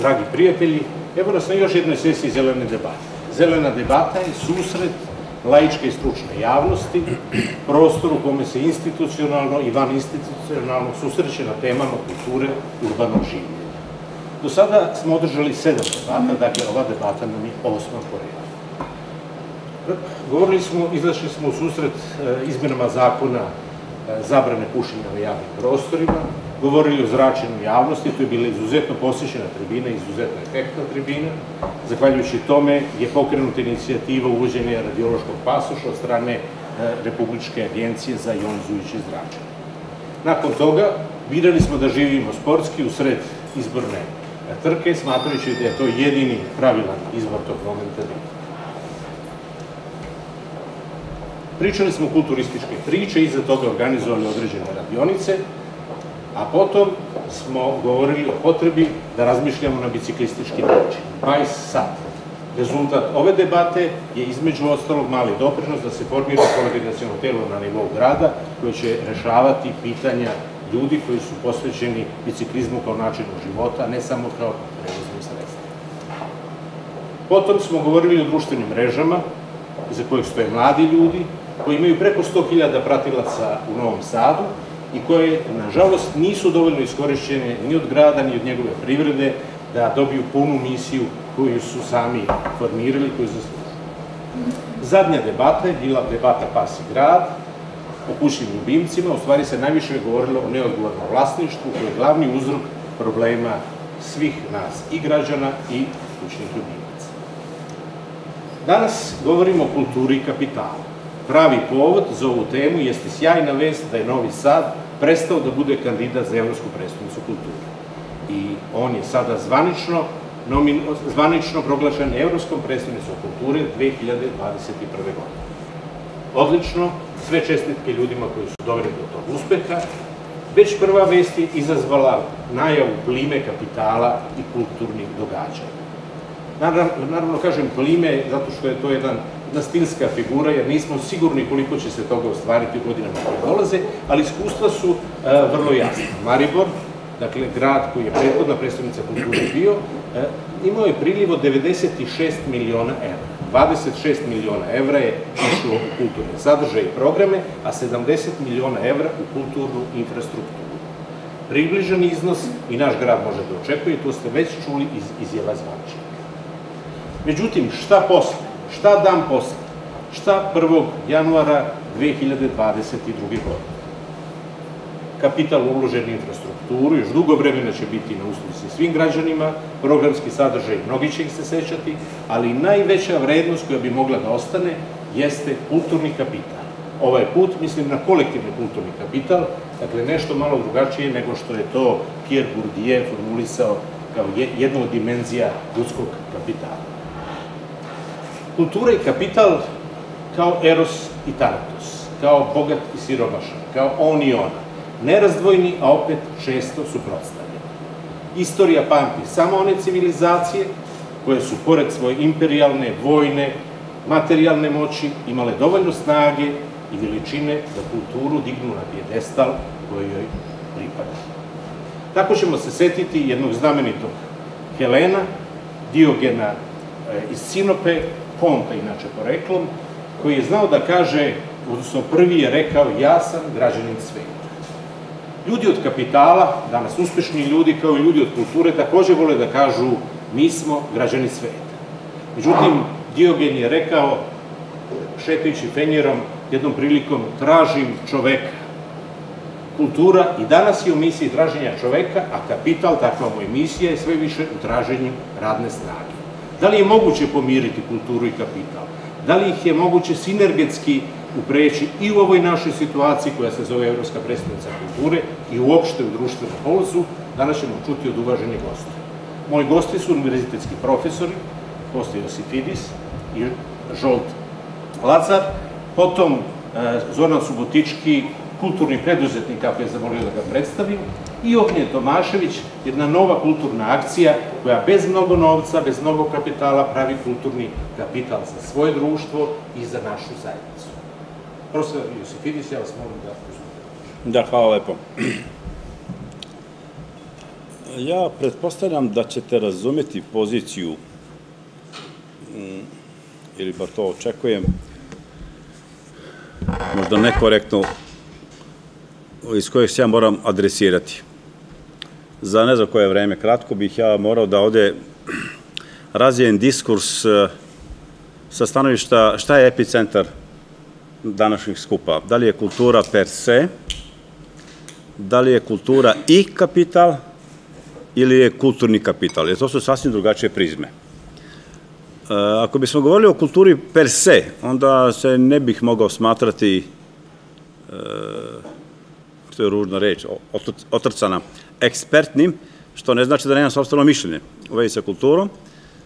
dragi prijatelji, evo nas na još jednoj sesiji Zelene debate. Zelena debata je susret laičke i stručne javnosti, prostor u kome se institucionalno i vaninstitucionalno susreće na temama kulture urbanog življenja. Do sada smo održali 7 debata, dakle ova debata nam je 8. po redu. Govorili smo, izašli smo u susret izmenama zakona zabrane pušenja na javnim prostorima, govorili o zračenju javnosti, to je bila izuzetno posećena tribina, izuzetno efektna tribina. Zahvaljujući tome je pokrenuta inicijativa uvođenja radiološkog pasoša od strane Republičke agencije za ionizujuće zračenje. Nakon toga birali smo da živimo sportski usred izborne trke, smatrajući da je to jedini pravilan izbor tog momenta dana. Pričali smo kulturističke priče, iza toga organizovali određene radionice, a potom smo govorili o potrebi da razmišljamo na biciklistički način. 20 sat. Rezultat ove debate je između ostalog mali doprinos da se formira koordinaciono telo na nivou grada koje će rešavati pitanja ljudi koji su posvećeni biciklizmu kao načinu života, ne samo kao prevoznom sredstvu. Potom smo govorili o društvenim mrežama, za kojeg stoje mladi ljudi, koji imaju preko 100.000 pratilaca u Novom Sadu i koje, nažalost, nisu dovoljno iskorišćene ni od grada, ni od njegove privrede da dobiju punu misiju koju su sami formirali, koju zaslužuju. Zadnja debata je bila debata Pas i grad o kućnim ljubimcima, u stvari se najviše je govorilo o neodgovornom vlasništvu koji je glavni uzrok problema svih nas, i građana i kućnih ljubimaca. Danas govorimo o kulturi i kapitalu. Pravi povod za ovu temu jeste sjajna vest da je Novi Sad prestao da bude kandidat za Evropsku prestonicu kulture. I on je sada zvanično proglašen Evropskom prestonicom kulture 2021. godine. Odlično, sve čestitke ljudima koji su doveli do tog uspeha. Već prva vest je izazvala najavu plime kapitala i kulturnih događaja. Naravno, kažem plime, zato što je to jedna stilska figura, jer nismo sigurni koliko će se toga ostvariti u godinama koje dolaze, ali iskustva su vrlo jasna. Maribor, dakle grad koji je prethodna prestonica kulture bio, imao je priliv od 96 miliona evra. 26 miliona evra je išlo u kulturne sadržaje i programe, a 70 miliona evra u kulturnu infrastrukturu. Približan iznos i naš grad može da očekuje, to ste već čuli iz izjava zvaničnika. Međutim, šta posle? Šta dan posle? Šta 1. januara 2022. godine? Kapital uložen u infrastrukturu, još dugo vremena će biti na usluzi svim građanima, programski sadržaj, mnogi će ih se sećati, ali najveća vrednost koja bi mogla da ostane jeste kulturni kapital. Ovaj put mislim na kolektivni kulturni kapital, dakle nešto malo drugačije nego što je to Pierre Bourdieu formulisao kao jednu od dimenzija ljudskog kapitala. Kultura i kapital kao eros i tarantos, kao bogat i siromašan, kao on i ona, nerazdvojni, a opet često suprotstavljeni. Istorija pamti samo one civilizacije koje su, pored svoje imperijalne, vojne, materijalne moći, imale dovoljno snage i veličine da kulturu dignu na pijedestal koji joj pripada. Tako ćemo se setiti jednog znamenitog Helena, Diogena iz Sinope, Ponta, inače poreklom, koji je znao da kaže, odnosno prvi je rekao, ja sam građanin sveta. Ljudi od kapitala, danas uspešni ljudi kao i ljudi od kulture, takođe vole da kažu, mi smo građani sveta. Međutim, Diogen je rekao, šetajući Fenjerom, jednom prilikom, tražim čoveka. Kultura i danas je u misiji traženja čoveka, a kapital, takva mu emisija, je sve više u traženju radne snage. Da li je moguće pomiriti kulturu i kapital? Da li ih je moguće sinergetski upreći i u ovoj našoj situaciji koja se zove Evropska prestonica kulture i uopšte u društvenom polozu? Danas ćemo čuti od uvaženih gosti. Moji gosti su univerzitetski profesori, Kosta Josifidis i Žolt Lazar, potom Zoran Subotički, kulturni preduzetnik, kako je zamolio da ga predstavim, i Ognjen Tomašević, jedna nova kulturna akcija koja bez mnogo novca, bez mnogo kapitala pravi kulturni kapital za svoje društvo i za našu zajednicu. Profesor Josifidis, ja vas molim da uzmete. Da, hvala lepo. ja pretpostavljam da ćete razumeti poziciju, ili bar to očekujem, možda nekorektno, iz kojeg se ja moram adresirati. Za ne znam koje vreme, kratko bih ja morao da ovde razvijem diskurs sa stanovišta šta je epicentar današnjih skupa. Da li je kultura per se, da li je kultura i kapital, ili je kulturni kapital, jer to su sasvim drugačije prizme. Ako bismo govorili o kulturi per se, onda se ne bih mogao smatrati, što je ružna reč, otrcana, ekspertnim, što ne znači da nemam sopstveno mišljenje u vezi sa kulturom,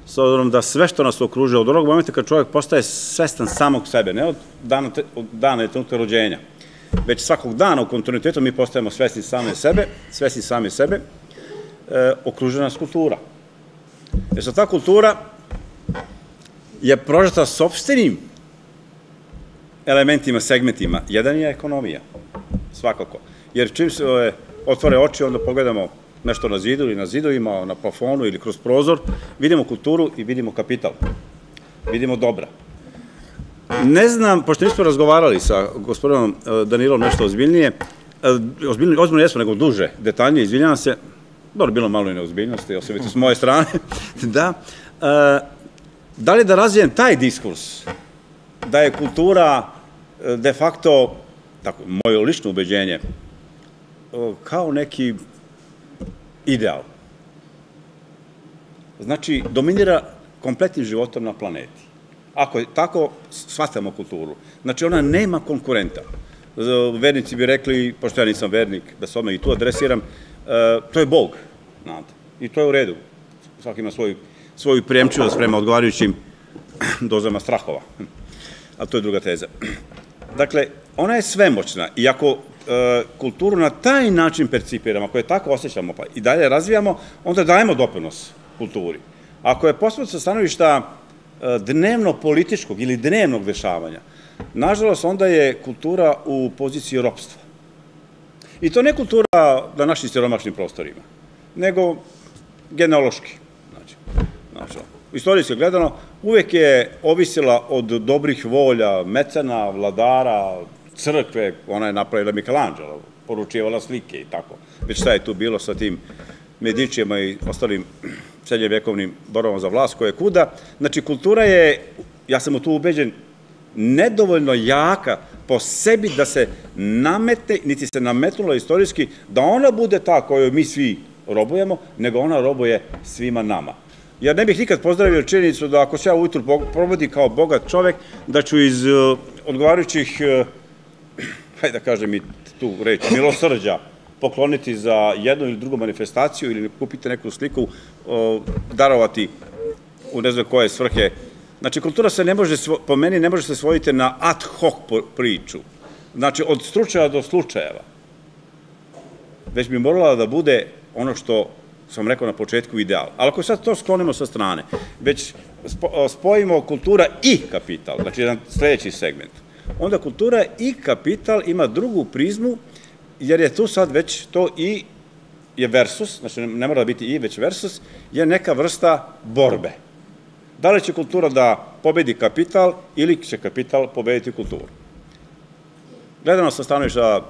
s obzirom da sve što nas okružuje od onog momenta kad čovjek postaje svestan samog sebe, ne od dana i trenutka rođenja, već svakog dana u kontinuitetu mi postajemo svesni sami sebe, okružena nas kultura. Jer sa ta kultura je prožeta sopstvenim elementima, segmentima. Jedan je ekonomija, svakako. Jer čim se otvore oči, onda pogledamo nešto na zidu ili na zidovima, na plafonu ili kroz prozor, vidimo kulturu i vidimo kapital. Vidimo dobra. Ne znam, pošto nismo razgovarali sa gospodinom Danilom nešto ozbiljno jesmo, nego duže, detaljnije, izvinjavam se, dobro, bilo malo i neozbiljnosti, osobito s moje strane, da. Da li da razvijem taj diskurs, da je kultura de facto, tako, moje lično ubeđenje, kao neki ideal. Znači, dominira kompletnim životom na planeti. Ako je tako, shvatamo kulturu. Znači, ona nema konkurenta. Vernici bi rekli, pošto ja nisam vernik, da se odmah i tu adresiram, to je Bog, znate, i to je u redu. Svaki ima svoju prijemčivost prema odgovarajućim dozama strahova. A to je druga teza. Dakle, ona je svemoćna i ako kulturu na taj način percipiramo, ako je tako osjećamo pa i dalje razvijamo, onda dajemo doprinos kulturi. Ako je posebno sa stanovišta dnevno-političkog ili dnevnog dešavanja, nažalost, onda je kultura u poziciji ropstva. I to ne kultura na našim siromašnim prostorima, nego genealoški. Istorijski gledano, uvek je ovisila od dobrih volja, mecena, vladara, crkve, ona je napravila Mikelanđelo, poručivala slike i tako. Već šta je tu bilo sa tim Medičijama i ostalim srednjevekovnim borbama za vlast, koje kuda. Znači, kultura je, ja sam u to ubeđen, nedovoljno jaka po sebi da se nametne, niti se nametnula istorijski, da ona bude ta kojoj mi svi robujemo, nego ona robuje svima nama. Jer ne bih nikad pozdravio činjenicu da ako se ja ujutru probudim kao bogat čovek, da ću iz odgovarajućih, hajde da kažem i tu reč, milosrđa, pokloniti za jednu ili drugu manifestaciju ili kupiti neku sliku, darovati u ne znam koje svrhe. Znači, kultura se ne može, po meni, ne može se svoditi na ad hoc priču. Znači, od slučaja do slučajeva. Već bi morala da bude ono što sam rekao na početku ideal. Ali ako sad to sklonimo sa strane, već spojimo kultura i kapital, znači jedan sledeći segment, onda kultura i kapital ima drugu prizmu, jer je tu sad već to i je versus, znači ne mora da biti i, već versus, je neka vrsta borbe. Da li će kultura da pobedi kapital ili će kapital pobediti kulturu? Gledano sa stanovišta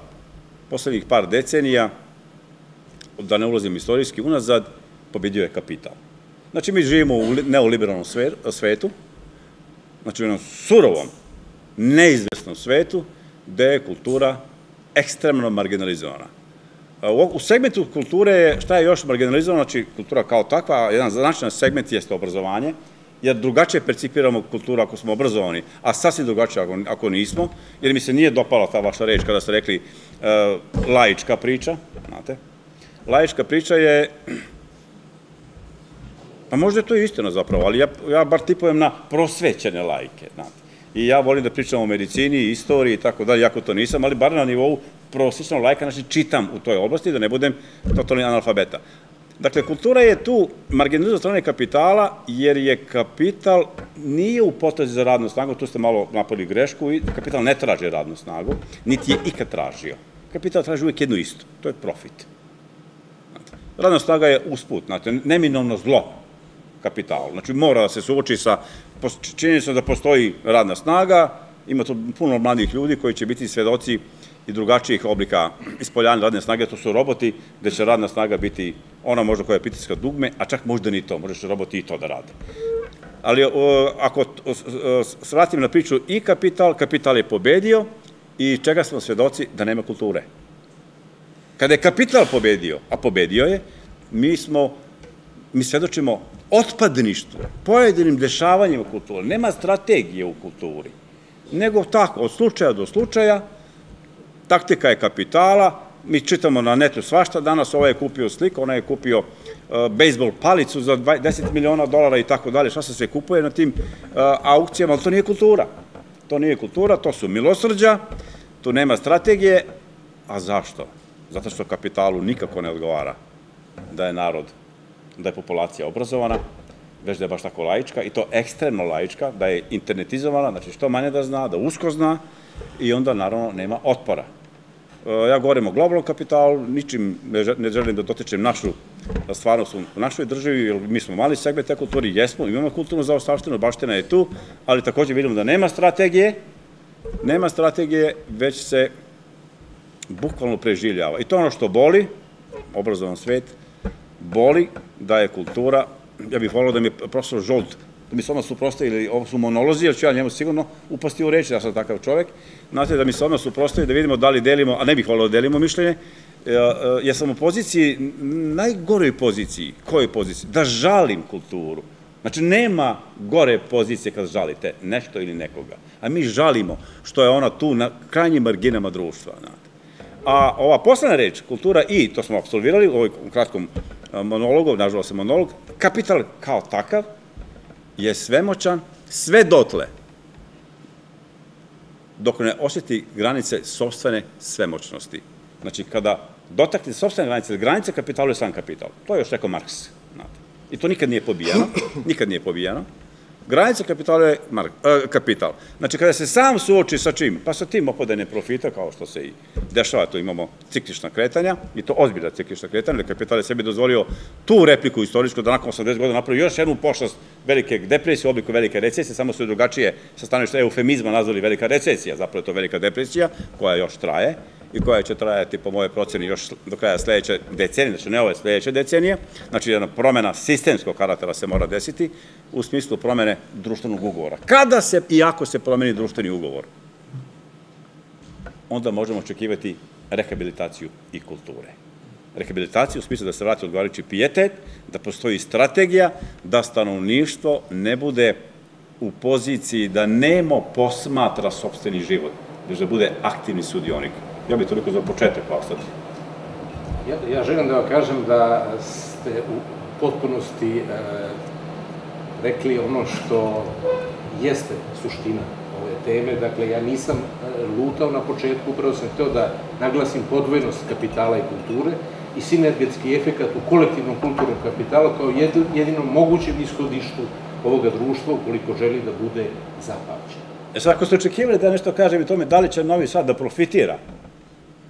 poslednjih par decenija, da ne ulazim istorijski, unazad pobedio je kapital. Znači, mi živimo u neoliberalnom svetu, znači u jednom surovom, neizvesnom svetu, gde je kultura ekstremno marginalizovana. U segmentu kulture, šta je još marginalizovano, znači kultura kao takva, jedan značajan segment jeste obrazovanje, jer drugačije percipiramo kulturu ako smo obrazovani, a sasvim drugačije ako nismo, jer mi se nije dopala ta vaša reč kada ste rekli laička priča, znate. Laička priča je, pa možda je to istina zapravo, ali ja bar tipujem na prosvećene laike, znate. I ja volim da pričam o medicini, istoriji i tako dalje, jako to nisam, ali bar na nivou prosječnog laika, znači čitam u toj oblasti, da ne budem totalni analfabeta. Dakle, kultura je tu marginalizovana od strane kapitala, jer je kapital nije u potrazi za radnu snagu, tu ste malo napravili grešku, i kapital ne traži radnu snagu, niti je ikad tražio. Kapital traži uvijek jedno isto, to je profit. Radna snaga je usput, neminovno zlo kapitalu. Znači, mora da se suoči sa činjenicom da postoji radna snaga, ima tu puno mladih ljudi koji će biti svedoci i drugačijih oblika ispoljanja radne snage, to su roboti, gde će radna snaga biti ona možda koja je pritiska dugme, a čak možda ni to, možda će roboti i to da rade. Ali ako svratim na priču i kapital, kapital je pobedio i čega smo svedoci da nema kulture. Kada je kapital pobedio, a pobedio je, mi svedočimo otpadništvu, pojedinim dešavanjima kulture. Nema strategije u kulturi, nego tako, od slučaja do slučaja, taktika je kapitala, mi čitamo na netu svašta, danas ovaj je kupio sliku, onaj je kupio bejsbol palicu za $10 miliona i tako dalje, šta se sve kupuje na tim aukcijama, ali to nije kultura. To nije kultura, to su milosrđa, tu nema strategije, a zašto? Zato što kapitalu nikako ne odgovara da je narod, da je populacija obrazovana, već da je baš tako laička, i to ekstremno laička, da je internetizovana, znači što manje da zna, da usko zna, i onda naravno nema otpora. Ja govorim o globalnom kapitalu, ničim ne želim da dotičem našu stvarnost u našoj državi, jer mi smo mali segment te kulture, jesmo, imamo kulturnu zaostavštinu, baština je tu, ali takođe vidimo da nema strategije, već se bukvalno preživljava. I to je ono što boli, obrazovan svet, boli da je kultura, ja bih volao da mi je profesor Žolt, da mi se odmah suprostavi, ili ovo su monolozi, jer ću ja njemu sigurno upasti u reči, ja sam takav čovek, znate, da mi se odmah suprostavi, da vidimo da li delimo, a ne bih volao da delimo mišljenje, ja sam u poziciji, najgoroj poziciji, kojoj poziciji? Da žalim kulturu. Znači, nema gore pozicije kad žalite nešto ili nekoga, a mi žalimo što je ona tu na krajnjim marginama društva. A ova posledna reč, kultura i, to smo apsolvirali u kratkom monologu, nažalost je monolog, kapital kao takav je svemoćan sve dotle dok ne osjeti granice sopstvene svemoćnosti. Znači, kada dotakne sopstvene granice kapitalu je sam kapital. To je još rekao Marks. I to nikad nije pobijano. Nikad nije pobijano. Granica kapitala je kapital. Znači, kada se sam suoči sa čim? Pa sa tim opadanje profita, kao što se i dešava, tu imamo ciklična kretanja, i to ozbiljna ciklična kretanja, da kapital je sebi dozvolio tu repliku istorijsku, da nakon 80 godina napravio još jednu pošast velike depresije u obliku velike recesije, samo su drugačije sa stanovišta eufemizma nazvali velika recesija, zapravo je to velika depresija, koja još traje, i koja će trajati po moje proceni još do kraja sledeće decenije, znači ne ove sledeće decenije, znači jedna promena sistemskog karaktera se mora desiti u smislu promene društvenog ugovora. Kada se i ako se promeni društveni ugovor, onda možemo očekivati rehabilitaciju i kulture. Rehabilitaciju u smislu da se vrati odgovarajući pijetet, da postoji strategija, da stanovništvo ne bude u poziciji da nemo posmatra sopstveni život, već da bude aktivni sudionik. Ja bih toliko za početak ostati. Ja želim da vam kažem da ste u potpunosti rekli ono što jeste suština ove teme. Dakle, ja nisam lutao na početku, upravo sam hteo da naglasim podvojnost kapitala i kulture i sinergetski efekat u kolektivnom kulturnom kapitalu kao jedinom mogućem ishodištu ovoga društva ukoliko želi da bude zapamćeno. E sad, ako ste očekivali da nešto kažem i tome, da li će Novi Sad da profitira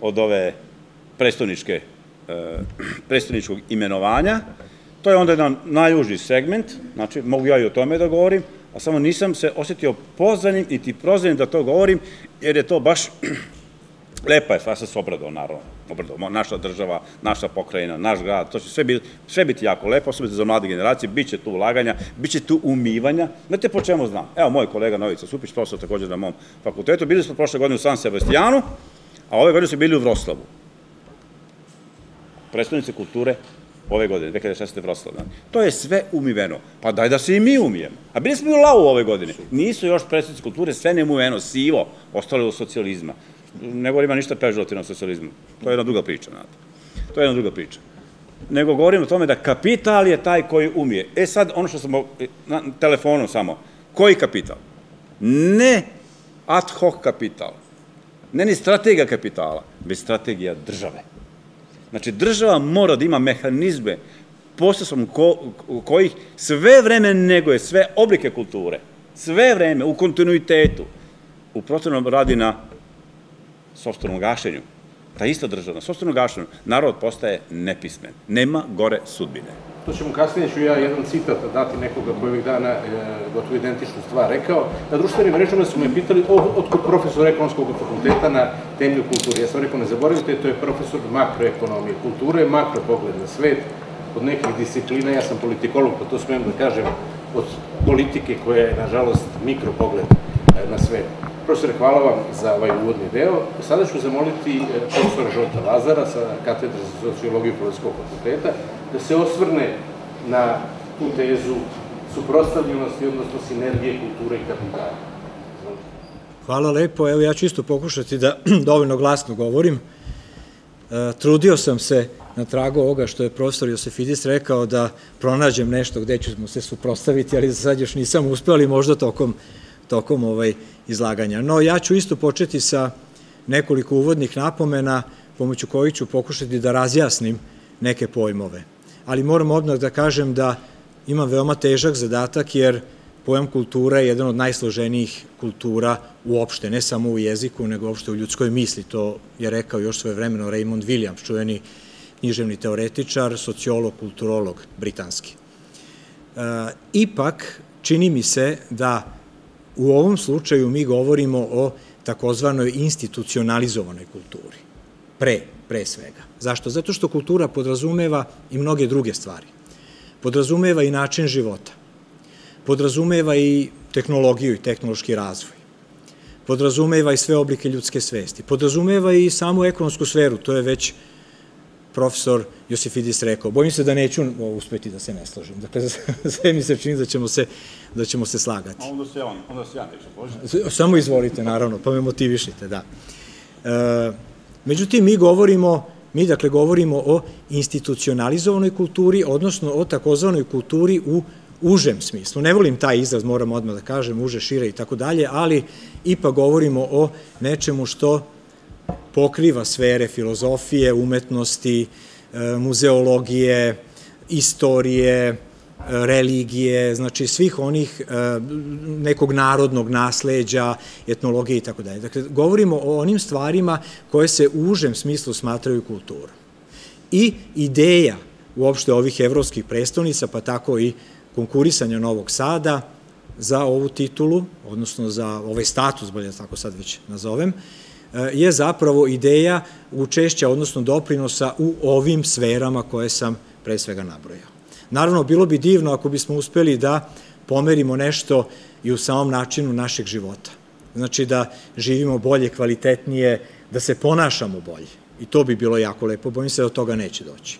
od ove prestoničkog imenovanja. To je onda jedan najuži segment, znači mogu ja i o tome da govorim, a samo nisam se osjetio pozvanim i ti prozvanim da to govorim, jer je to baš lepa je, ja sam se obradao, naravno, naša država, naša pokrajina, naš grad, to će sve biti jako lepo, osobito za mlade generacije, bit će tu ulaganja, bit će tu umivanja, znate po čemu znam. Evo, moj kolega Novica Supić, profesor također na mom fakultetu, bili smo prošle godine u San Sebastianu, a ove godine su bili u Vroclavu. Prestonice kulture ove godine, 2016. Vroclav. To je sve umiveno. Pa daj da se i mi umijemo. A bili smo i u Lau ove godine. Nisu još prestonice kulture, sve ne umiveno, sivo, ostalo je od socijalizma. Ne govorimo ništa pežotivno o socijalizmu. To je jedna druga priča. Nego govorimo o tome da kapital je taj koji umije. E sad, ono što smo na telefonu samo. Koji kapital? Ne ad hoc kapital. Ne ni strategija kapitala, već strategija države. Znači, država mora da ima mehanizme posredstvom kojih sve vreme neguje sve oblike kulture, sve vreme, u kontinuitetu, u protivnom radi na sopstvenom gašenju ta ista država, sopstveno gašeno, narod postaje nepismen. Nema gore sudbine. To ćemo kasnije, ću ja jedan citat dati nekoga koji je ovih dana gotovo identičnu stvar rekao. Na društvenim mrežama su me pitali otkud profesor ekonomskog fakulteta na temelju kulture. Ja sam rekao, ne zaboravite, to je profesor makroekonomije. Kultura je makropogled na svet, od nekih disciplina, ja sam politikolog, pa to smijem da kažem, od politike koja je, nažalost, mikropogled na svet. Profesore, hvala vam za ovaj uvodni deo. Sada ću zamoliti profesora Žolta Lazara sa katedre za sociologiju Filozofskog fakulteta da se osvrne na tu tezu suprotstavljenosti, odnosno sinergije kulture i kapitala. Hvala lepo. Evo, ja ću isto pokušati da dovoljno glasno govorim. Trudio sam se na tragu ovoga što je profesor Josifidis rekao da pronađem nešto gde ćemo se suprotstaviti, ali za sad još nisam uspeo, ali možda tokom izlaganja. No, ja ću isto početi sa nekoliko uvodnih napomena pomoću kojih ću pokušati da razjasnim neke pojmove. Ali moram odmah da kažem da imam veoma težak zadatak, jer pojam kultura je jedan od najsloženijih kultura uopšte, ne samo u jeziku, nego uopšte u ljudskoj misli. To je rekao još svojevremeno Raymond Williams, čuveni književni teoretičar, sociolog, kulturolog britanski. Ipak, čini mi se da u ovom slučaju mi govorimo o takozvanoj institucionalizovanoj kulturi. Pre svega. Zašto? Zato što kultura podrazumeva i mnoge druge stvari. Podrazumeva i način života. Podrazumeva i tehnologiju i tehnološki razvoj. Podrazumeva i sve oblike ljudske svesti. Podrazumeva i samu ekonomsku sferu. To je već profesor Josifidis rekao. Bojim se da neću uspeti da se ne složim. Dakle, sve mi se čini da ćemo se slagati. A onda se ja neću složiti. Samo izvolite, naravno, pa me motivišite, da. Međutim, mi govorimo o institucionalizovanoj kulturi, odnosno o takozvanoj kulturi u užem smislu. Ne volim taj izraz, moram odmah da kažem, uže, šire i tako dalje, ali ipak govorimo o nečemu što pokriva sfere filozofije, umetnosti, muzeologije, istorije, religije, znači svih onih nekog narodnog nasleđa, etnologije i tako dalje. Dakle, govorimo o onim stvarima koje se u užem smislu smatraju kulturom. I ideja uopšte ovih evropskih prestonica, pa tako i konkurisanja Novog Sada za ovu titulu, odnosno za ovaj status, bolje da tako sad već nazovem, je zapravo ideja učešća, odnosno doprinosa u ovim sferama koje sam pre svega nabrojao. Naravno, bilo bi divno ako bismo uspeli da pomerimo nešto i u samom načinu našeg života. Znači da živimo bolje, kvalitetnije, da se ponašamo bolje. I to bi bilo jako lepo, bojim se da od toga neće doći.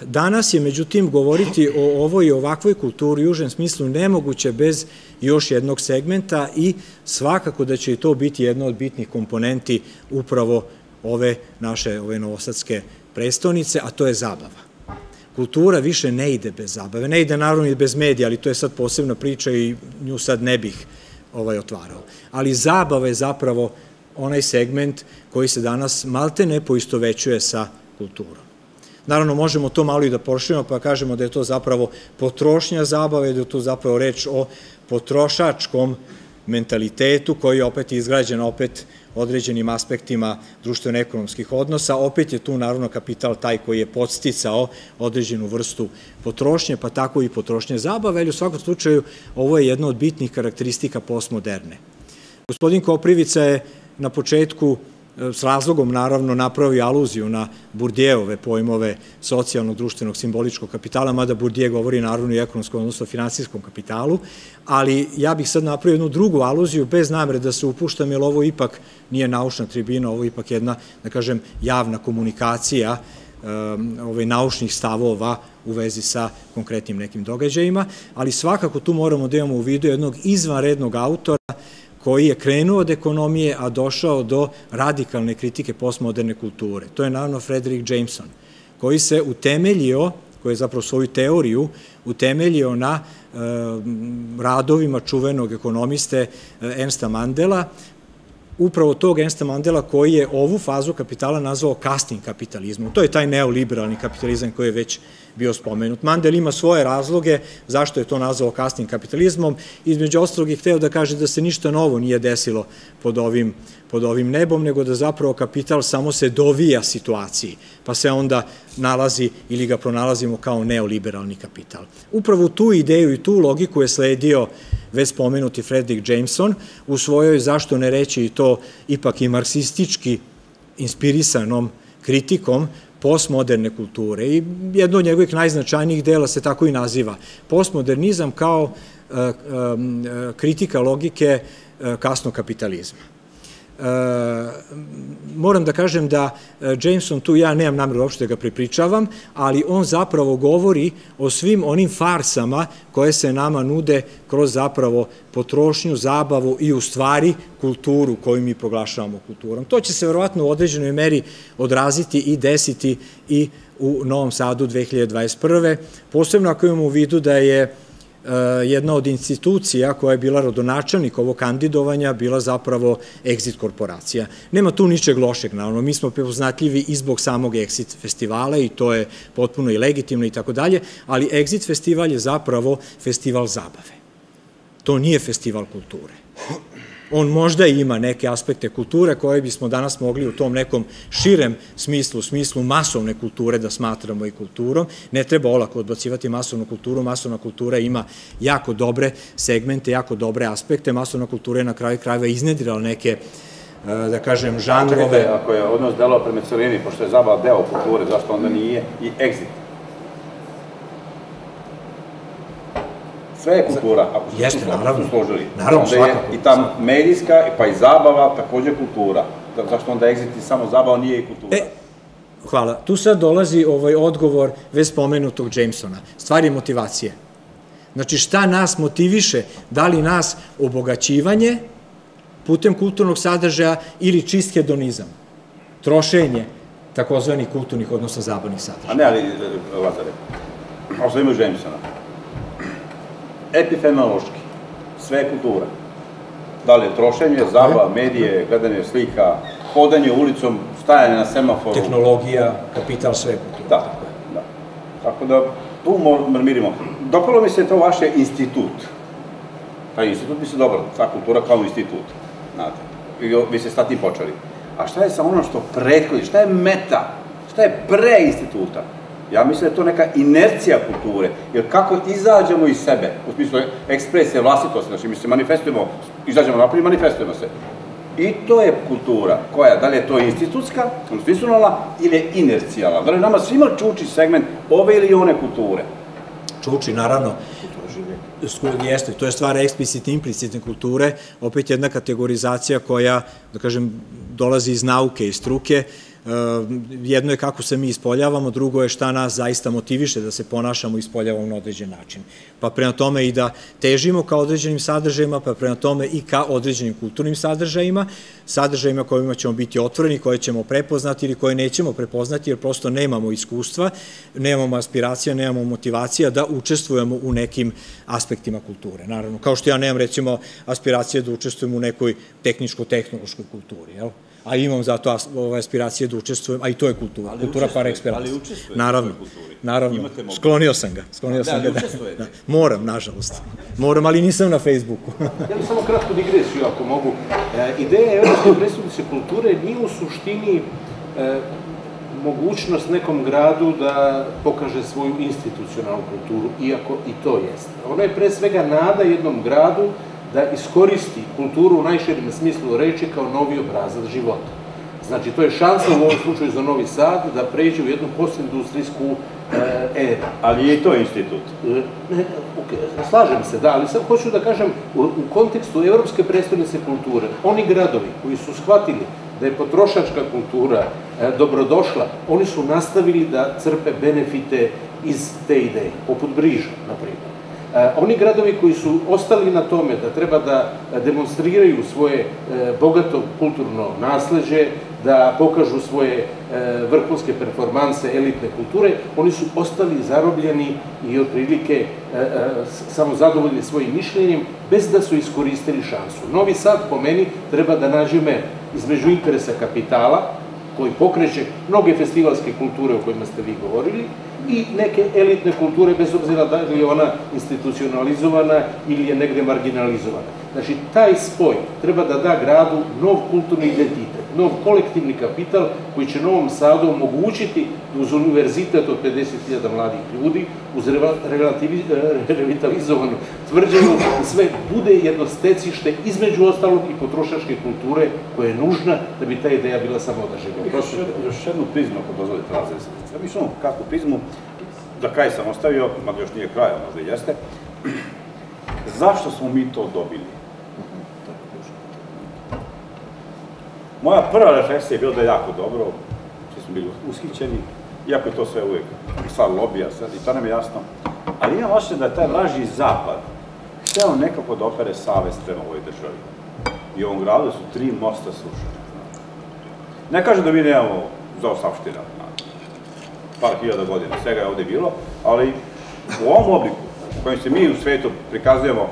Danas je, međutim, govoriti o ovoj i ovakvoj kulturi u užem smislu nemoguće bez još jednog segmenta i svakako da će i to biti jedna od bitnih komponenti upravo ove naše novosadske prestonice, a to je zabava. Kultura više ne ide bez zabave, ne ide naravno i bez medija, ali to je sad posebna priča i nju sad ne bih otvarao. Ali zabava je zapravo onaj segment koji se danas malte ne poistovećuje sa kulturom. Naravno, možemo to malo i da proširimo, pa kažemo da je to zapravo potrošnja zabave, da je to zapravo reč o potrošačkom mentalitetu koji je opet izgrađen određenim aspektima društveno-ekonomskih odnosa. Opet je tu, naravno, kapital taj koji je podsticao određenu vrstu potrošnje, pa tako i potrošnje zabave, ali u svakom slučaju ovo je jedna od bitnih karakteristika postmoderne. Gospodin Koprivica je na početku s razlogom, naravno, napravio aluziju na Bourdieujeve pojmove socijalnog, društvenog, simboličkog kapitala, mada Bourdieu govori, naravno, i ekonomskom, odnosno finansijskom kapitalu, ali ja bih sad napravio jednu drugu aluziju, bez namere da se upuštam, jer ovo ipak nije naučna tribina, ovo je ipak jedna, da kažem, javna komunikacija naučnih stavova u vezi sa konkretnim nekim događajima, ali svakako tu moramo da imamo u vidu jednog izvanrednog autora koji je krenuo od ekonomije, a došao do radikalne kritike postmoderne kulture. To je, naravno, Fredric Jameson, koji se utemeljio, koji je zapravo svoju teoriju utemeljio na radovima čuvenog ekonomiste Ernesta Mandela, upravo tog Ernesta Mandela koji je ovu fazu kapitala nazvao kasnim kapitalizmom. To je taj neoliberalni kapitalizam koji je već bio spomenut. Mandel ima svoje razloge zašto je to nazvao kasnim kapitalizmom. Između ostalog je hteo da kaže da se ništa novo nije desilo pod ovim nebom, nego da zapravo kapital samo se dovija situaciji, pa se onda nalazi ili ga pronalazimo kao neoliberalni kapital. Upravo tu ideju i tu logiku je sledio već spomenuti Fredric Jameson u svojoj, zašto ne reći i to, ipak i marksistički inspirisanom kritikom postmoderne kulture. I jedno od njegovih najznačajnijih dela se tako i naziva. Postmodernizam kao kritika logike kasnog kapitalizma. Moram da kažem da Jameson, tu ja nemam nameru uopšte da ga prepričavam, ali on zapravo govori o svim onim farsama koje se nama nude kroz zapravo potrošnju, zabavu i u stvari kulturu koju mi proglašavamo kulturom. To će se verovatno u određenoj meri odraziti i desiti i u Novom Sadu 2021. Posebno ako imamo u vidu da je jedna od institucija koja je bila rodonačelnik ovog kandidovanja bila zapravo Exit korporacija. Nema tu ničeg lošeg, naravno, mi smo prepoznatljivi i zbog samog Exit festivala i to je potpuno i legitimno i tako dalje, ali Exit festival je zapravo festival zabave. To nije festival kulture. On možda ima neke aspekte kulture koje bismo danas mogli u tom nekom širem smislu, smislu masovne kulture da smatramo i kulturom. Ne treba olako odbacivati masovnu kulturu. Masovna kultura ima jako dobre segmente, jako dobre aspekte. Masovna kultura je na kraju krajeva iznedrila neke, da kažem, žanrove. Ako je odnos delao prema celini, pošto je zabava deo kulture, zašto onda nije i Exit? Sve je kultura, ako su se složili. I ta medijska, pa i zabava, takođe kultura. Zašto onda Exit i samo zabava nije i kultura? Hvala. Tu sad dolazi ovaj odgovor već spomenutog Jamesona. Stvar je motivacije. Znači, šta nas motiviše? Da li nas obogaćivanje putem kulturnog sadržaja ili čist hedonizam? Trošenje takozvanih kulturnih, odnosno zabavnih sadržaja. A ne, ali, Lazare, ostavimo Jamesona. Epifenomenološki, sve je kultura. Da li je trošenje, zabava, medije, gledanje slika, hodanje ulicom, stajanje na semaforu. Tehnologija, kapital, sve je kultura. Da, da. Tako da tu mirimo. Dopalo mi se to vaše institut. Taj institut mi se dobro, ta kultura kao institut. Znate, vi ste s tim počeli. A šta je sa ono što prethodi, šta je meta, šta je pre instituta? Ja mislim da je to neka inercija kulture, jer kako izađemo iz sebe, u smislu ekspresije, vlastitosti, znači mi se manifestujemo, izađemo napolje i manifestujemo se. I to je kultura koja, da li je to institutska, institucionalna ili je inercijalna, da li nama svima čuči segment ove ili one kulture? Čuči, naravno. Jeste, to je stvar eksplicitne, implicitne kulture, opet jedna kategorizacija koja, da kažem, dolazi iz nauke, iz struke. Jedno je kako se mi ispoljavamo, drugo je šta nas zaista motiviše da se ponašamo i ispoljavamo na određen način. Pa prema tome i da težimo ka određenim sadržajima, pa prema tome i ka određenim kulturnim sadržajima, sadržajima kojima ćemo biti otvoreni, koje ćemo prepoznati ili koje nećemo prepoznati, jer prosto nemamo iskustva, nemamo aspiracija, nemamo motivacija da učestvujemo u nekim aspektima kulture. Naravno, kao što ja nemam, recimo, aspiracije da učestvujem u nekoj tehničko-tehnološkoj kulturi, jel? A imam zato aspiracije da učestvujem, a i to je kultura, kultura par eksperimentu. Ali učestvujete u toj kulturi? Naravno, sklonio sam ga. Da, ali učestvujete? Moram, nažalost. Moram, ali nisam na Facebooku. Ja bih samo kratko digresiju, ako mogu. Ideja Evropske prestonice kulture nije u suštini mogućnost nekom gradu da pokaže svoju institucionalnu kulturu, iako i to jeste. Ona je pre svega nada jednom gradu da iskoristi kulturu u najširem smislu reči kao novi obrazac života. Znači, to je šansa u ovom slučaju za Novi Sad da pređe u jednu postindustrijsku eru. Ali je i to institut? Slažem se, da, ali sad hoću da kažem u kontekstu Evropske prestonice kulture, oni gradovi koji su shvatili da je potrošačka kultura dobrodošla, oni su nastavili da crpe benefite iz te ideje, poput Briža, na primjer. Oni gradovi koji su ostali na tome da treba da demonstriraju svoje bogato kulturno nasleđe, da pokažu svoje vrhunske performanse elitne kulture, oni su ostali zarobljeni i otprilike samo zadovoljni svojim mišljenjem, bez da su iskoristili šansu. Novi Sad, po meni, treba da nađe mer između interesa kapitala, koji pokreće mnoge festivalske kulture o kojima ste vi govorili, i neke elitne kulture, bez obzira da li je ona institucionalizovana ili je negde marginalizovana. Znači, taj spoj treba da da gradu nov kulturni identitet, nov kolektivni kapital koji će Novom Sadu omogućiti da uz univerzitet od 50.000 mladih ljudi, uz revitalizovanu tvrđavu, sve bude jedno stecište između ostalog i potrošačke kulture koja je nužna da bi ta ideja bila samoodrživa. Još jednu prizmu, ako dozvolite, razrešiti. Ja mislim kako prizmu, da kraj sam ostavio, mada još nije kraja, možda i jeste, zašto smo mi to dobili? Moja prva refleksija je bila da je jako dobro, svi smo bili ushićeni, iako je to sve uvijek stvar lobija, i to nam je jasno. Ali imam osjećaj da je taj lažni zapad hteo nekako da opere savest prema ovoj državi. I u ovom gradu su 3 mosta srušene. Ne kažem da mi nemamo zaostavština, par hiljada godina, svega je ovde bilo, ali u ovom obliku u kojem se mi u svetu prikazujemo,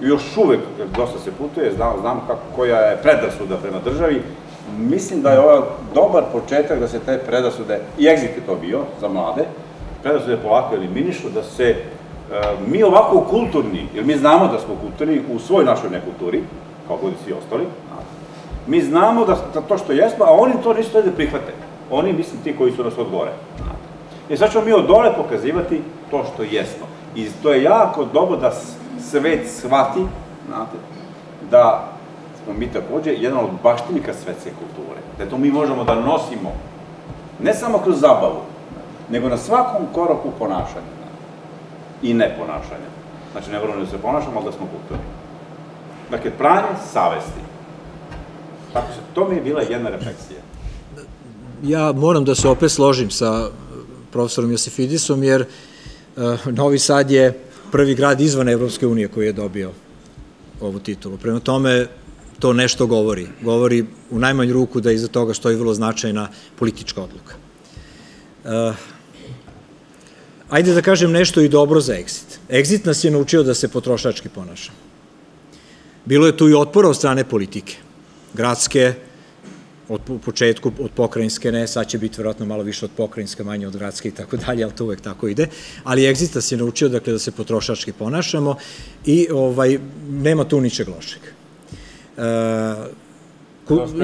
još uvek dosta se putuje, znam koja je predrasuda prema državi, mislim da je ovaj dobar početak da se te predrasude, i Exit je to bio za mlade, predrasude polako eliminišu, da se mi ovako kulturni, jer mi znamo da smo kulturni u svoj našoj nekulturi, kao god i svi ostali, mi znamo da to što jesmo, a oni to nisu da prihvate. Oni, mislim, ti koji su nas od gore. I sad ćemo mi od dole pokazivati to što jesmo. I to je jako dobro da svet shvati, znate, da smo mi takođe jedan od baštinika svetske kulture. Da to mi možemo da nosimo, ne samo kroz zabavu, nego na svakom koraku ponašanja. I ne ponašanja. Znači, ne vrlo da se ponašamo, ali da smo kulturni. Dakle, pranje savesti. Tako se, to mi je bila jedna refleksija. Ja moram da se opet složim sa profesorom Josifidisom, jer Novi Sad je prvi grad izvan Evropske unije koji je dobio ovu titulu. Prema tome, to nešto govori. Govori u najmanju ruku da iza toga stoji vrlo značajna politička odluka. Ajde da kažem nešto i dobro za Exit. Exit nas je naučio da se potrošački ponaša. Bilo je tu i otpora od strane politike. Gradske, u početku od pokrajinske, ne, sad će biti verovatno malo više od pokrajinske, manje od gradske i tako dalje, ali to uvek tako ide. Ali Exit nas je naučio, dakle, da se potrošački ponašamo i nema tu ničeg lošeg.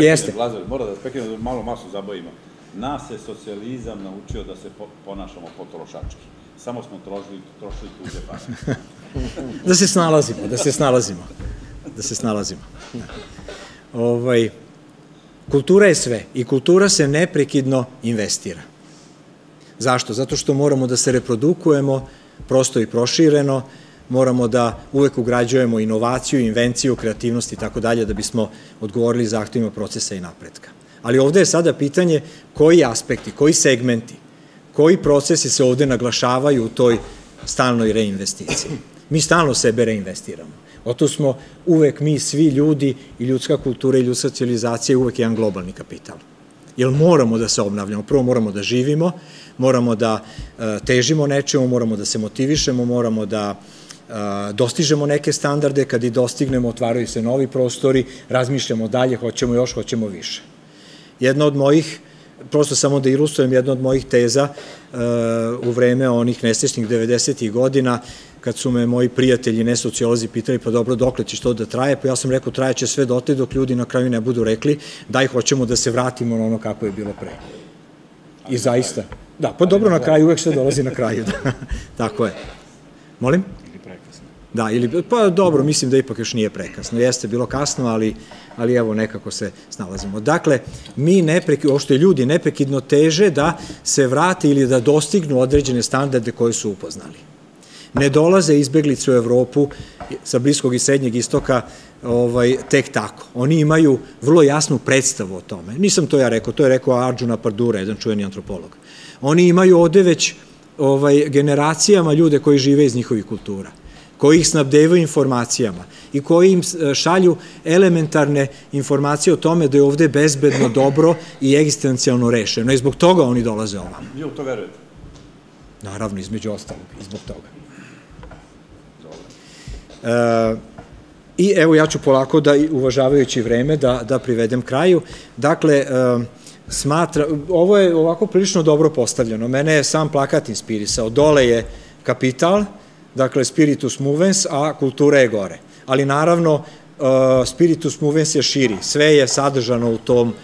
Jeste. Lazar, mora da prekinem, da malo masu zabavimo. Nas je socijalizam naučio da se ponašamo potrošački. Samo smo trošili tuđe pare. Da se snalazimo. Kultura je sve i kultura se neprekidno investira. Zašto? Zato što moramo da se reprodukujemo prosto i prošireno, moramo da uvek ugrađujemo inovaciju, invenciju, kreativnost i tako dalje da bismo odgovorili zahtevima procesa i napretka. Ali ovde je sada pitanje koji aspekti, koji segmenti, koji procesi se ovde naglašavaju u toj stalnoj reinvesticiji. Mi stalno sebe reinvestiramo. Oto smo uvek mi svi ljudi i ljudska kultura i ljudska civilizacija je uvek jedan globalni kapital. Jer moramo da se obnavljamo. Prvo moramo da živimo, moramo da težimo nečemu, moramo da se motivišemo, moramo da dostižemo neke standarde. Kad i dostignemo, otvaraju se novi prostori, razmišljamo dalje, hoćemo još, hoćemo više. Jedna od mojih, prosto samo da ilustrujem, jedna od mojih teza u vreme onih nesrećnih 90-ih godina, kad su me moji prijatelji, ne sociolozi, pitali pa dobro, dokle će to da traje, pa ja sam rekao trajeće sve dotle dok ljudi na kraju ne budu rekli daj hoćemo da se vratimo na ono kako je bilo pre. I zaista. Da, pa dobro, na kraju uvek sve dolazi na kraju. Tako je. Molim? Ili prekasno. Da, ili, pa dobro, mislim da ipak još nije prekasno. Jeste bilo kasno, ali evo nekako se snalazimo. Dakle, mi neprekidno, uopšte ljudi neprekidno teže da se vrate ili da dostignu određene standarde koje su upoznali. Ne dolaze izbeglice u Evropu sa Bliskog i Srednjeg istoka tek tako. Oni imaju vrlo jasnu predstavu o tome. Nisam to ja rekao, to je rekao Arjun Apadurai, jedan čuveni antropolog. Oni imaju ovde već generacijama ljude koji žive iz njihovih kultura. koji ih snabdevaju informacijama i koji im šalju elementarne informacije o tome da je ovde bezbedno, dobro i egzistencijalno rešeno. I zbog toga oni dolaze ovamo. I u to verujete? Naravno, između ostalog, i zbog toga. I evo ja ću polako, uvažavajući vreme, da privedem kraju. Dakle, ovo je ovako prilično dobro postavljeno. Mene je sam plakat inspirisao. Dole je kapital, dakle spiritus movens, a kultura je gore. Ali naravno, spiritus movens je širi. Sve je sadržano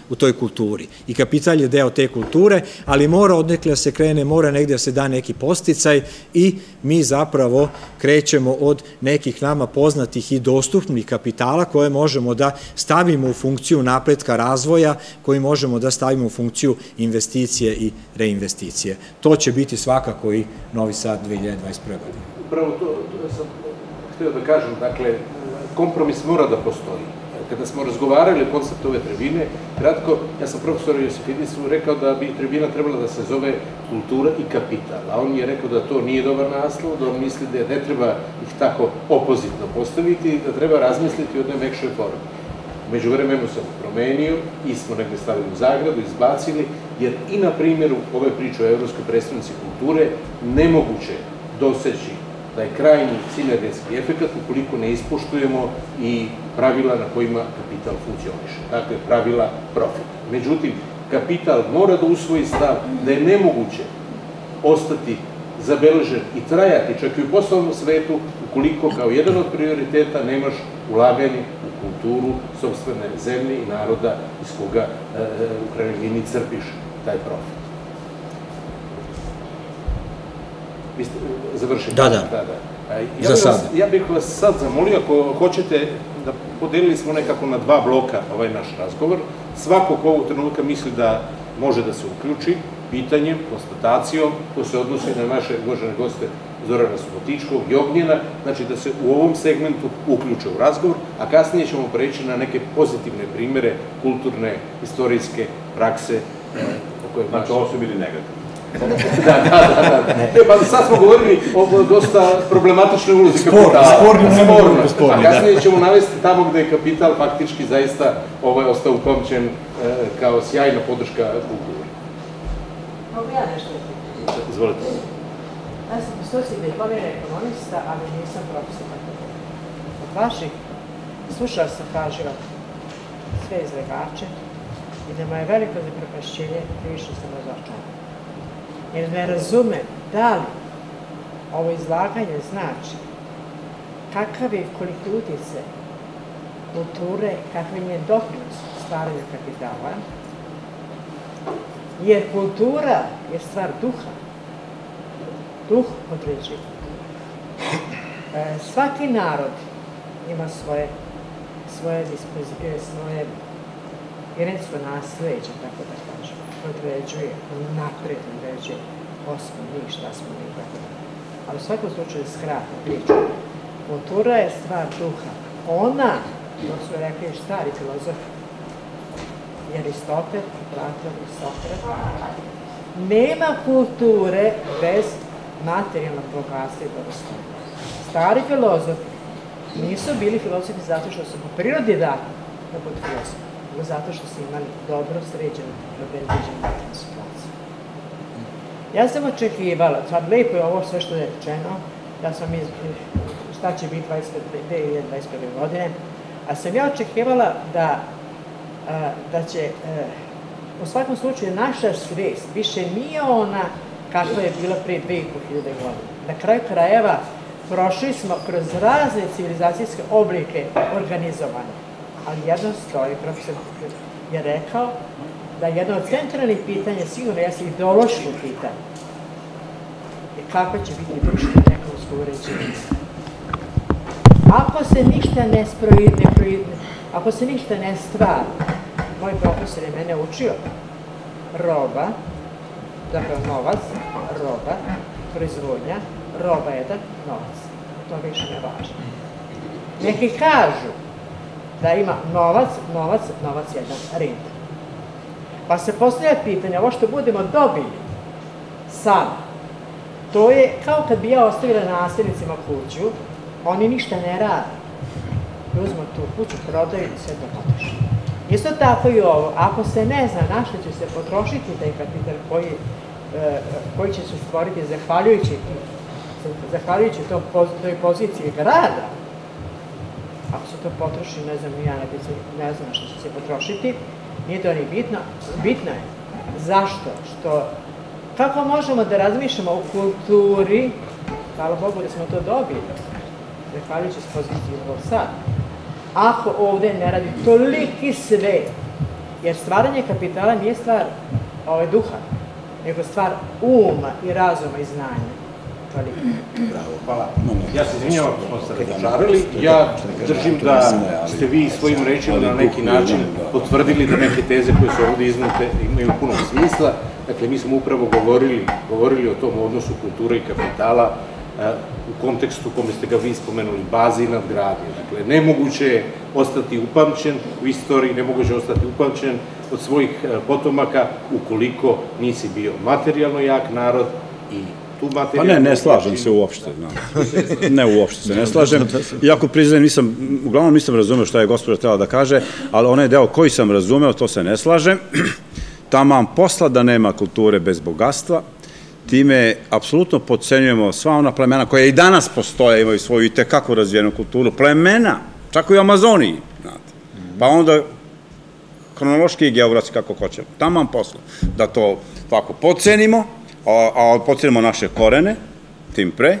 u toj kulturi. I kapital je deo te kulture, ali mora odnekle da se krene, mora negde da se da neki podsticaj i mi zapravo krećemo od nekih nama poznatih i dostupnih kapitala koje možemo da stavimo u funkciju napretka razvoja, koji možemo da stavimo u funkciju investicije i reinvesticije. To će biti svakako i Novi Sad 2021. godine. Upravo to sam htio da kažem, dakle, kompromis mora da postoji. Kada smo razgovarali o konceptu ove tribine, kratko, ja sam profesoru Josifidisu rekao da bi tribina trebala da se zove kultura i kapital, a on je rekao da to nije dobar naslov, da on misli da ne treba ih tako opozitno postaviti i da treba razmisliti o najmekšoj formi. Među vremenu sam promenio i smo negde stavili u zagradu, izbacili, jer i na primjeru ove priče o Evropskoj prestonici kulture nemoguće doseći da je krajnji sinergetski efekat ukoliko ne ispoštujemo i pravila na kojima kapital funkcioniše. Dakle, pravila profita. Međutim, kapital mora da usvoji stav da je nemoguće ostati zabeležen i trajati čak i u poslovnom svetu ukoliko kao jedan od prioriteta nemaš ulaganje u kulturu sopstvene zemlje i naroda iz koga u krajnjoj liniji crpiš taj profit. Završim. Da. Za sada. Ja bih vas sad zamolio, ako hoćete, da podelili smo nekako na dva bloka ovaj naš razgovor. Svako ko ovog trenutka misli da može da se uključi pitanjem, konstatacijom, to se odnosi na naše uvažene goste Zorana Subotičkog i Ognjena, znači da se u ovom segmentu uključe u razgovor, a kasnije ćemo preći na neke pozitivne primere kulturne, istorijske prakse. Znači ovo su bili negativni. Da. Sad smo govorili o dosta problematičnoj ulozi kapitala. Sporno. A kasnije ćemo navesti tamo gde je kapital faktički zaista ostao upamćen kao sjajna podrška kulturi. Mogu ja nešto? Izvolite. Ja sam poslušao diplomirani ekonomista, ali nisam profesor. Od vaših slušao sam pažljivo sve izlagače i da moje veliko zaprepašćenje više sam razočaran. Jer ne razumem da li ovo izlaganje znači kakav je koliki utjecaj kulture, kakav je doprinos stvaranja kapitala, jer kultura je stvar duha, duh određuje. Svaki narod ima svoje genetsko nasleđe, tako da kažemo, određuje, napred određuje, ko smo mi, šta smo mi, tako da. Ali u svakom slučaju je skratno priča. Kultura je stvar duha. Ona, to su rekli stari filozofi, Aristotel, Platon i Sokrat, nema kulture bez materijalnog bogatstva i blagoslova. Stari filozofi nisu bili filozofi zato što su po prirodi dali da budu filozofi, zato što su imali dobro sređenu, obezbeđenu situaciju. Ja sam očekivala, sad lepo je ovo sve što je rečeno, da sam šta će biti 2021. godine, a sam ja očekivala da će u svakom slučaju naša svest više nije ona kakva je bila pre 2500 godina. Na kraju krajeva prošli smo kroz razne civilizacijske oblike organizovanja. Ali jedno stoji, profesor je rekao, da jedno od centralnih pitanja, sigurno jesu ideološko pitanje, je kako će biti društvo ekonomsko uređenje. Ako se ništa ne stvara, moj profesor je mene učio, roba, zapravo novac, roba, proizvodnja, roba jedan, novac. To više ne važno. Neki kažu da ima novac jedan renta. Pa se postavlja pitanje, ovo što budemo dobili sada, to je kao kad bi ja ostavila nasljednicima kuću, Oni ništa ne rade. Uzmu tu kuću, prodaju i sve da potroši. Isto tako i ovo. Ako se ne zna na što će se potrošiti taj kapital koji će se stvoriti zahvaljujući toj poziciji grada, ako se to potroši, ne znam, ja ne znam što će se potrošiti, nije to ni bitno. Bitno je. Zašto? Što kako možemo da razmišljamo o kulturi, hvala Bogu da smo to dobili, zahvaljujući s pozicije ovog sad, ako ovde ne radi toliki svet, jer stvaranje kapitala nije stvar duha, nego stvar uma i razuma i znanja. Bravo, hvala. Ja se izvinjavam što smo se razočarali. Ja držim da ste vi svojim rečima na neki način potvrdili da neke teze koje su ovde iznute imaju puno smisla. Dakle, mi smo upravo govorili o tom odnosu kulture i kapitala u kontekstu kome ste ga vi spomenuli, baze i nadgradnje. Dakle, nemoguće je ostati upamćen u istoriji, nemoguće je ostati upamćen od svojih potomaka ukoliko nisi bio materijalno jak narod i pa ne, ne slažem se uopšte. Ne uopšte se, ne slažem. Iako priznajem, uglavnom nisam razumeo šta je gospođa trebala da kaže, ali onaj deo koji sam razumeo, to se ne slažem. Taman posla da nema kulture bez bogatstva, time apsolutno podcenjujemo sva ona plemena koja i danas postoje, imaju svoju i tekako razvijenu kulturu, plemena, čak i u Amazoniji, pa onda hronološki i geografski kako hoćemo. Taman posla da to tako podcenimo, a podcenimo naše korene, tim pre,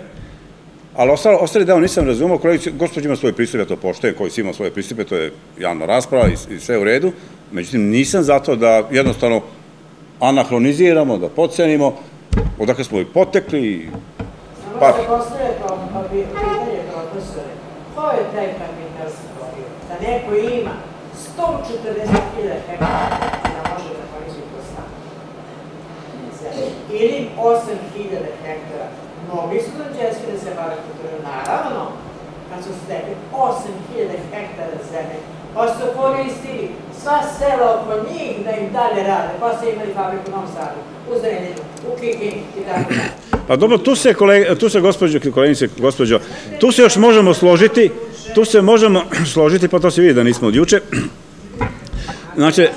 ali ostali deo nisam razumao, gospođa ima svoje pristupe, ja to poštujem, koji si imao svoje pristupe, to je javna rasprava i sve u redu, međutim nisam zato da jednostavno anahroniziramo, da podcenimo, odakle smo i potekli. Samo se postoje pitanje profesore, ko je taj kapital stvorio? Da neko ima 140.000 hektara da može da koristi to sam. Ili 8.000 hektara. Novi su dođeski da se bave kulturom, naravno, kad su stekli 8.000 hektara zemlje, pa su koristili sva sela oko njih da im dalje rade, pa su imali fabriku u Novom Sadu, u Zrenjaninu, u Kikini i tako. Pa dobro, tu se gospođo, tu se još možemo složiti, pa to se vidi da nismo od juče. Znači,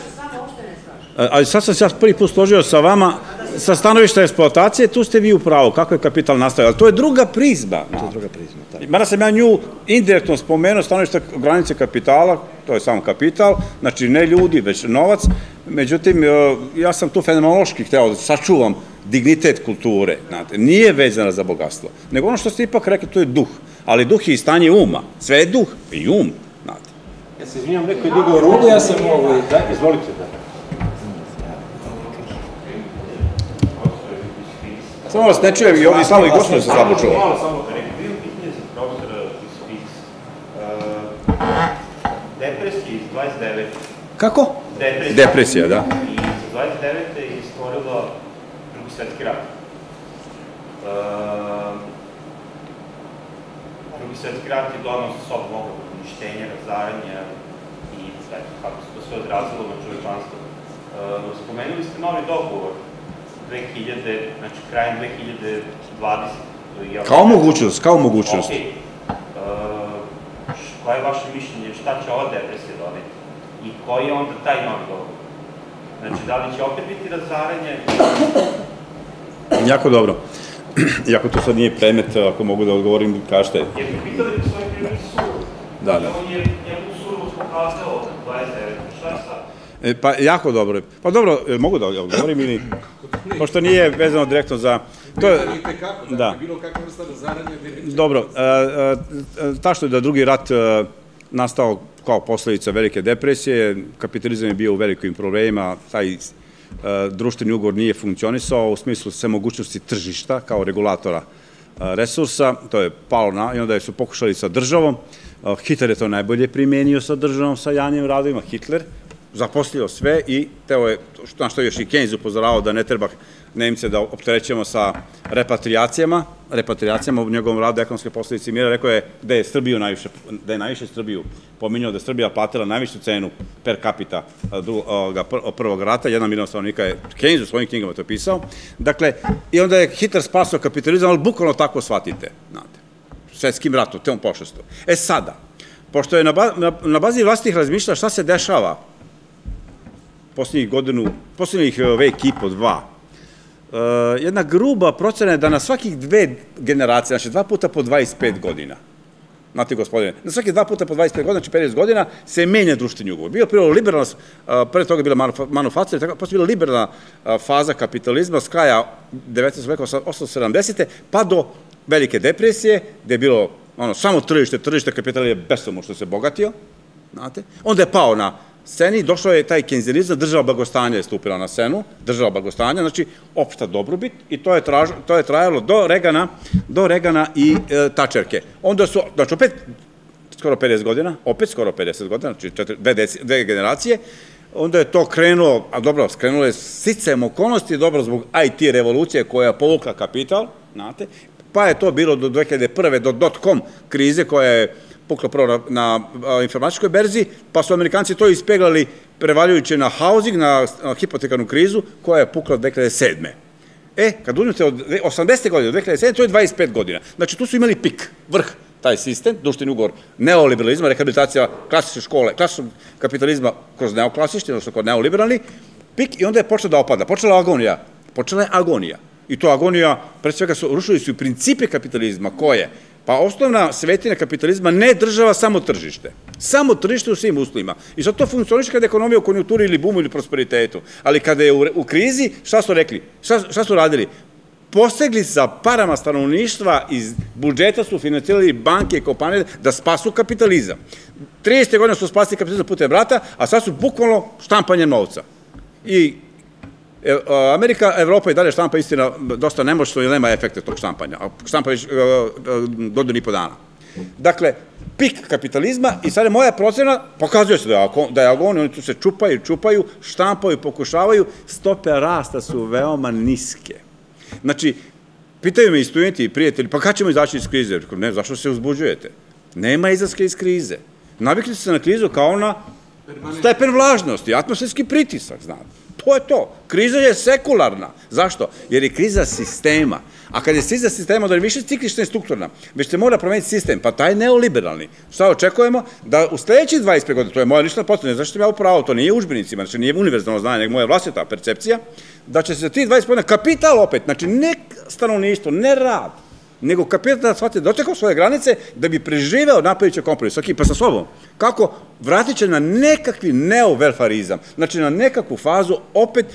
ali sad sam se ja prvi put složio sa vama, sa stanovišta eksploatacije, tu ste vi u pravu, kako je kapital nastavio, ali to je druga prizma. To je druga prizma, tako. Mada sam ja nju indirektno spomenuo, stanovišta granice kapitala, to je samo kapital, znači ne ljudi, već novac, međutim, ja sam tu fenomenološki hteo da sačuvam dignitet kulture, nije vezana za bogatstvo, nego ono što ste ipak rekli, to je duh, ali duh je i stanje uma, sve je duh i um. Ja se izvinjam, neko je digao ruku, ja sam ovo, izvolite da. Samo vas ne čujem i ovdje samo i gospodinu se započelo. Malo samo da nekako, bilo pitanje za profesora iz FIX. Depresija iz 29. Kako? Depresija, da. I iz 29. je stvorila Drugi svetski rat. Drugi svetski rat je glavno sa sobom ogromno uništenja, razaranja i sve. Kako se to sve odrazilo na čovečanstvo. Spomenuli ste novi dogovor. 2000, znači krajem 2020. Kao mogućnost, kao mogućnost. Ok. Koje je vaše mišljenje, šta će ova depresija doneti? I koji je onda taj novi dogovor? Znači, da li će opet biti razaranje? Jako dobro. Iako to sad nije predmet, ako mogu da odgovorim, kažete. Jer mi pitali da svoje primjer suru. Da, da. Njegu suru smo prazili od 29. Šta je sad? Pa, jako dobro. Pa dobro, mogu da odgovorim ili... Pošto nije vezano direktno za... Da. Dobro, tačno je da drugi rat nastao kao posledica velike depresije, kapitalizam je bio u velikim problemima, taj društveni ugovor nije funkcionisao u smislu sve mogućnosti tržišta kao regulatora resursa, to je palo na... I onda su pokušali sa državom, Hitler je to najbolje primenio sa državom, sa javnim radovima, Hitler zaposlio sve i teo je, na što je još i Keynes upozoravao da ne treba Nemce da opterećemo sa repatriacijama u njegovom radu ekonomske posledice mira, rekao je da je Srbiju najviše, da je najviše Srbiju pominjao, da je Srbija platila najvišu cenu per capita prvog rata, 1 milion stanovnika je Keynes u svojim knjigama to pisao, dakle, i onda je Hitler spasio kapitalizam, ali bukvalno tako shvatite, znate. svetskim ratom, tom pošestom. E sada, pošto je na bazi vlastnih razmišlja šta se dešava poslednjih vek i po dva, jedna gruba procena je da na svakih dve generacije, znači 2 puta po 25 godina, znate gospodine, na svakih 2 puta po 25 godina, znači 50 godina, se menja društveni ugovor. Bio prvo liberalna, pre toga je bila manufaktura, posle bila liberalna faza kapitalizma s kraja 19. veka, 1870. pa do velike depresije, gde je bilo samo tržište, kapital je besomučno se bogatio, znate. Onda je pao na sceni, došao je taj kenzijanizam, država blagostanja je stupila na scenu, država blagostanja, znači opšta dobrobit, i to je trajalo do Regana i Tačerke. Onda su, znači opet skoro 50 godina, znači dve generacije, onda je to krenulo, a dobro, skrenulo je sticajem okolnosti, dobro zbog IT revolucije koja je povukla kapital, znate, pa je to bilo do 2001. do dot-com krize koja je pukla prvo na informatičkoj berzi, pa su Amerikanci to ispeglali prevaljujući na housing, na hipotekarnu krizu, koja je pukla od 2007. E, kad uzmete od 80. godine do 2007, to je 25 godina. Znači, tu su imali pik, vrh, taj sistem, društveni ugovor neoliberalizma, rehabilitacija klasične škole, klasičnog kapitalizma kroz neoklasični, odnosno kroz neoliberalni, pik, i onda je počela da opada. Počela je agonija. I to agonija, pre svega, rušili su i principe kapitalizma, koje? Pa osnovna svetina kapitalizma, ne država, samo tržište. Samo tržište u svim uslovima. I sad to funkcioniše kada je ekonomija u konjunkturi ili bumu ili prosperitetu. Ali kada je u krizi, šta su rekli? Šta su radili? Posegli sa parama stanovništva, iz budžeta su financirali banke i kompanije da spasu kapitalizam. 30. godina su spasili kapitalizam putem rata, a sad su bukvalno štampanjem novca. I Amerika, Evropa i dalje štampa, istina, dosta nemoćno i nema efekte tog štampanja. Štampa već godinu i po dana. Dakle, pik kapitalizma, i sad je moja procena, pokazuje se da je agonija, oni tu se čupaju, štampaju, pokušavaju, stope rasta su veoma niske. Znači, pitaju me i studenti i prijatelji, pa kada ćemo izaći iz krize? Ne, zašto se uzbuđujete? Nema izlaska iz krize. Navikli ste se na krizu kao na stepen vlažnosti, atmosferski pritisak, znate. To je to. Kriza je sekularna. Zašto? Jer je kriza sistema. A kad je kriza sistema, onda je više ciklična i strukturna. Već se mora promeniti sistem, pa taj neoliberalni. Šta očekujemo? Da u sledećih 25 godina, to je moja lična procena, zašto sam ja upravo, to nije u udžbenicima, znači nije univerzalno znanje, nego moja vlastita percepcija, da će se za tih 25 godina kapital opet, znači ne stanovništvo, ne rad, nego kapital shvatiti da očekao svoje granice da bi preživeo napraviće kompromis. Ok, pa sa sobom. Kako? Vratit će na nekakvi neovelfarizam. Znači na nekakvu fazu opet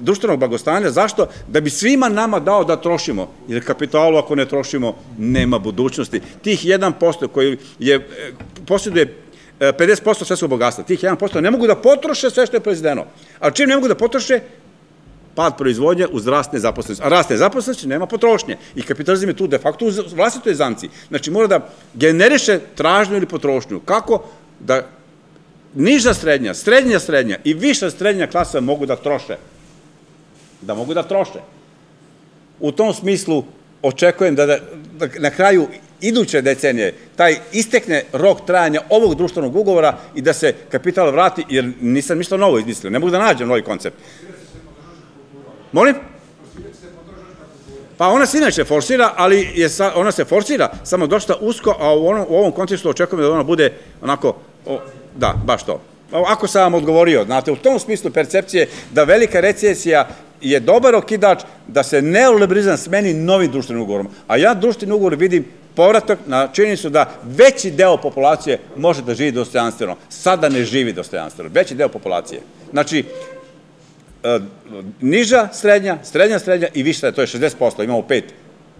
društvenog blagostanja. Zašto? Da bi svima nama dao da trošimo. Jer kapitalu ako ne trošimo, nema budućnosti. Tih 1% koji posjeduje 50% svetskog bogatstva, tih 1% ne mogu da potroše sve što je proizvedeno. A čim ne mogu da potroše? Pad proizvodnje uz rast nezaposlenosti. A rast nezaposlenosti nema potrošnje. I kapitalizam je tu de facto u vlastitoj zamci. Znači mora da generiše tražnju ili potrošnju. Kako? Da niža srednja, srednja i viša srednja klasa mogu da troše. U tom smislu očekujem da na kraju iduće decenije taj istekne rok trajanja ovog društvenog ugovora i da se kapital vrati, jer nisam ništa novo izmislio. Ne mogu da nađem novi koncept. Molim? Pa ona se inače forsira, ali ona se forsira samo dosta usko, a u ovom kontekstu očekujem da ona bude onako, da, baš to. Ako sam vam odgovorio, znate, u tom smislu percepcije da velika recesija je dobar okidač, da se neoliberalizam smeni novim društvenim ugovorom. A ja društveni ugovor vidim povratak na činjenicu da veći deo populacije može da živi dostojanstveno. Sada ne živi dostojanstveno. Veći deo populacije. Znači, niža, srednja i viša, to je 60%, imamo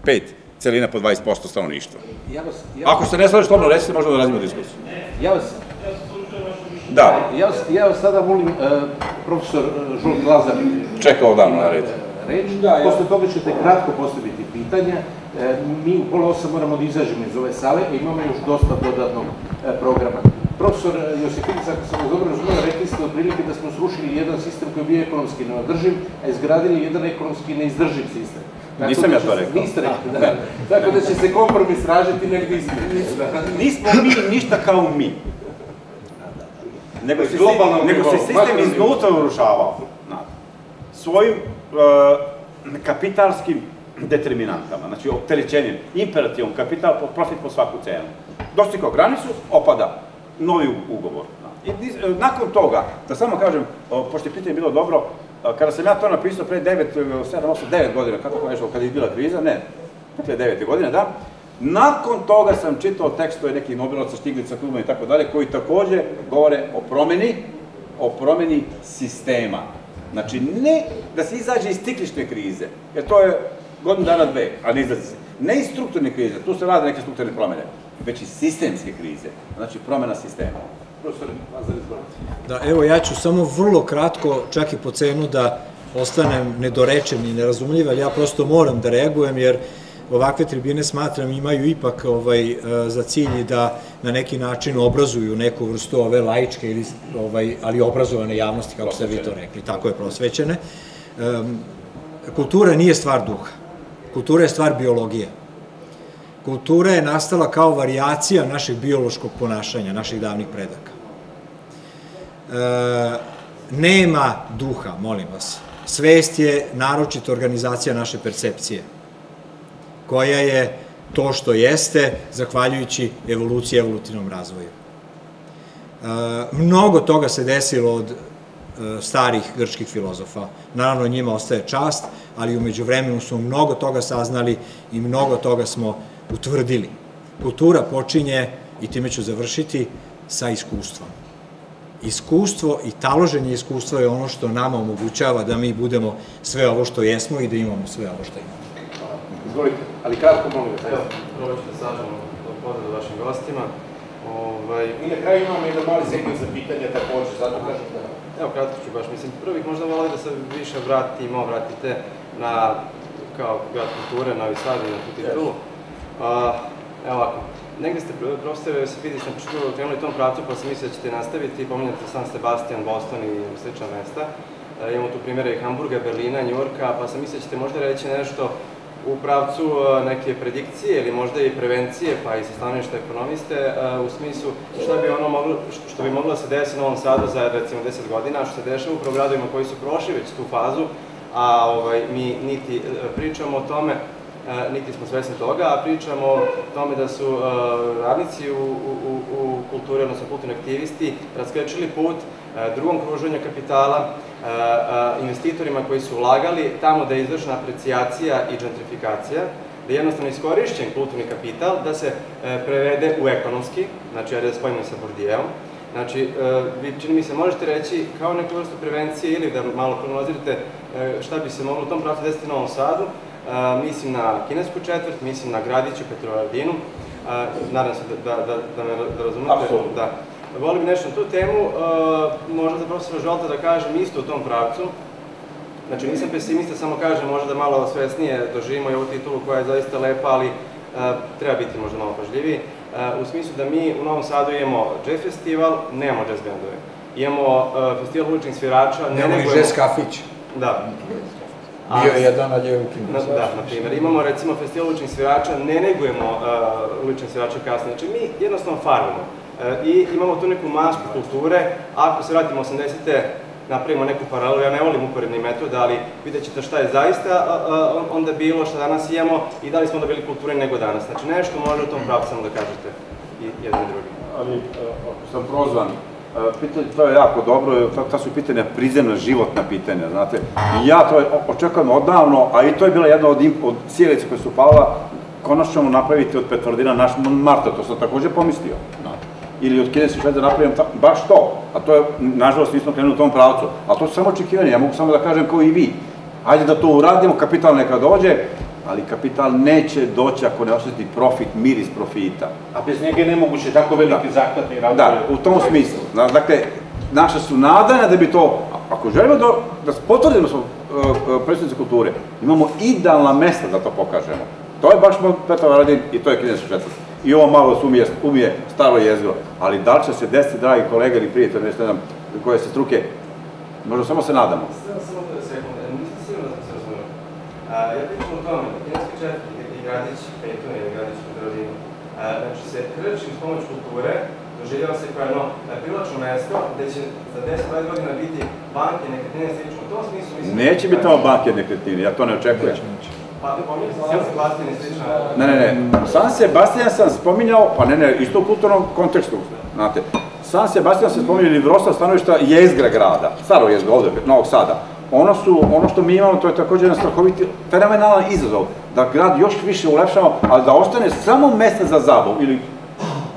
5 celina po 20% stanovništva. Ako se ne slažeš slobodno, recite, možemo da razvijemo diskusiju. Ja vas sada volim, profesor Žolt Lazar. Čekao davno na red. Posle toga ćete kratko postaviti pitanja. Mi u pola 8 moramo da izađemo iz ove sale, imamo još dosta dodatnog programa. Profesor Josifidis, ako sam vas dobro razumio, rekli ste otprilike da smo srušili jedan sistem koji je bio ekonomski neodrživ, a izgradili jedan ekonomski neizdrživ sistem. Nisam ja to rekao. Niste rekli, da. Tako da će se kompromis tražiti negdje između. Nismo mi ništa kao mi. Nego se sistem iznutra urušavao. Svojim kapitalskim determinantama, znači opterećenjem, imperativom, kapital, profit po svaku cenu. Dostigao granicu, opada, novi ugovor. Nakon toga, da samo kažem, pošto je pitanje bilo dobro, kada sam ja to napisao pre 9 godina, kako nešto, kada je bila kriza, ne, dakle 9. godine, da, nakon toga sam čitao tekstove nekih nobelovaca, Štiglica, Kluma i tako dalje, koji takođe govore o promeni sistema. Znači, ne da se izađe iz ciklične krize, jer to je godinu dana dve, a ne izlazi se. Ne iz strukturne krize, tu se rade neke strukturne promene, već iz sistemske krize, znači promena sistema. Profesor Lazar, izvolite. Evo, ja ću samo vrlo kratko, čak i po cenu da ostanem nedorečen i nerazumljiv, ali ja prosto moram da reagujem, jer ovakve tribine, smatram, imaju ipak za cilj da na neki način obrazuju neku vrstu ove laičke, ali obrazovane javnosti, kako ste vi to rekli, tako je, prosvećene. Kultura nije stvar duha. Kultura je stvar biologije. Kultura je nastala kao varijacija našeg biološkog ponašanja, naših davnih predaka. Nema duha, molim vas. Svest je naročito organizacija naše percepcije, koja je to što jeste, zahvaljujući evoluciji i evolutivnom razvoju. Mnogo toga se desilo od starih grčkih filozofa. Naravno, njima ostaje čast, ali umeđu vremenu smo mnogo toga saznali i mnogo toga smo utvrdili. Kultura počinje, i time ću završiti, sa iskustvom. Iskustvo i taloženje iskustva je ono što nama omogućava da mi budemo sve ovo što jesmo i da imamo sve ovo što imamo. Izvolite, ali kratko molim vas. Evo, probat ću da sažemo pozdrav vašim gostima. I na kraju imamo jedan mali segment za pitanja, takođe, zato kažem da... Evo, kratko ću baš, mislim, prvo bih možda volao da se više vratite na, kao grad kulture, Novi Sad, na tu titulu. Evo ovako, negde ste, profesor Josifidis, krenuli tom pravcu, pa sam mislio da ćete nastaviti, pominjate San Sebastian, Boston i slična mesta. Imamo tu primere i Hamburga, Berlina, Njujorka, pa sam mislio da ćete možda reći nešto u pravcu neke predikcije ili možda i prevencije, pa i sa stanovišta ekonomiste, u smislu što bi moglo da se desi u Novom Sadu za recimo 10 godina, što se dešava upravo gradovima koji su prošli već tu fazu, a mi niti pričamo o tome, niti smo svesni toga, a pričamo o tome da su radnici u kulturi, odnosno kulturni aktivisti, raskrčili put drugom kruženju kapitala, investitorima koji su ulagali tamo da je izvršena aprecijacija i džentrifikacija, da je jednostavno iskorišćen kulturni kapital, da se prevede u ekonomski, znači da spojimo sa Bourdievom. Znači, vi čini mi se možete reći kao neku vrstu prevencije ili da malo pronalazite šta bi se moglo u tom pravcu desiti u Novom Sadu, mislim na Kinesku četvrt, mislim na Gradiću, Petrovaradinu, nadam se da me razumete. Volim nešto na tu temu, možda za profesora Žolta da kažem isto u tom pravcu. Znači, nisam pesimista, samo kažem možda da malo svesnije doživimo i ovu titulu koja je zaista lepa, ali treba biti možda malo pažljiviji. U smislu da mi u Novom Sadu imamo jazz festival, nemamo jazz bendove. Imamo festival uličnih svirača, nemamo i jazz kafić. Da. Bio je jedan, ali je ukinuo. Da, na primer. Imamo recimo festival uličnih svirača, ne negujemo ulične svirače kasnije. Znači, mi jednostavno farmimo. I imamo tu neku masku kulture, ako se vratimo 80-te, napravimo neku paralelu, ja ne volim uporedni metod, ali vidjet ćete šta je zaista onda bilo, šta danas imamo i da li smo onda bili kulturni nego danas. Znači nešto može u tom pravcu samo da kažete i jedno i drugi. Ali, ako sam prozvan, to je jako dobro, ta su pitanja prizemna, životna pitanja, znate. I ja to očekujem odavno, a i to je bila jedna od sijalica koja su pala, konačno ćemo napraviti od Petrovaradina naš Marta, to sam takođe pomislio. Ili od Kinesa i Švedske da napravim baš to, a to je, nažalost, nismo krenuli u tom pravcu, ali to su samo očekivanje, ja mogu samo da kažem kao i vi, hajde da to uradimo, kapital neka dođe, ali kapital neće doći ako ne osjeti profit, mir iz profita. A bez njega je nemoguće tako veliki zahvatni razvoj. Da, u tom smislu, dakle, naša su nadanja da bi to, ako želimo da potvrdimo predstavnici kulture, imamo idealna mesta da to pokažemo. To je baš Petrovaradin i to je Kinesa i Švedska. I ovo malo se umije staro jezgro, ali da li će se desiti, dragi kolega ili prijatelj, nešto nam koje se struke, možda samo se nadamo. Samo da se rekao, nisam sigurno da sam se razumio. Ja pričam o tome, Kineski četvrti i Gradić, Peton ili Gradić u Petrovaradinu, znači se krčim s pomoć kulture, doživljava se kao jedno privlačno mesto, gde će za 10-20 godina biti banke, nekretnine, slično, u tom smislu mislim... Neće biti tamo banke, nekretnine, ja to ne očekujem. Ne, San Sebastian sam spominjao, pa ne, isto u kulturnom kontekstu, znate. San Sebastian se spominjao ili Vroclav stanovišta jezgra grada, staro jezgra ovde, Novog Sada. Ono što mi imamo, to je također jedan strahoviti, fenomenalan izazov, da grad još više ulepšamo, ali da ostane samo mesta za zabavu, ili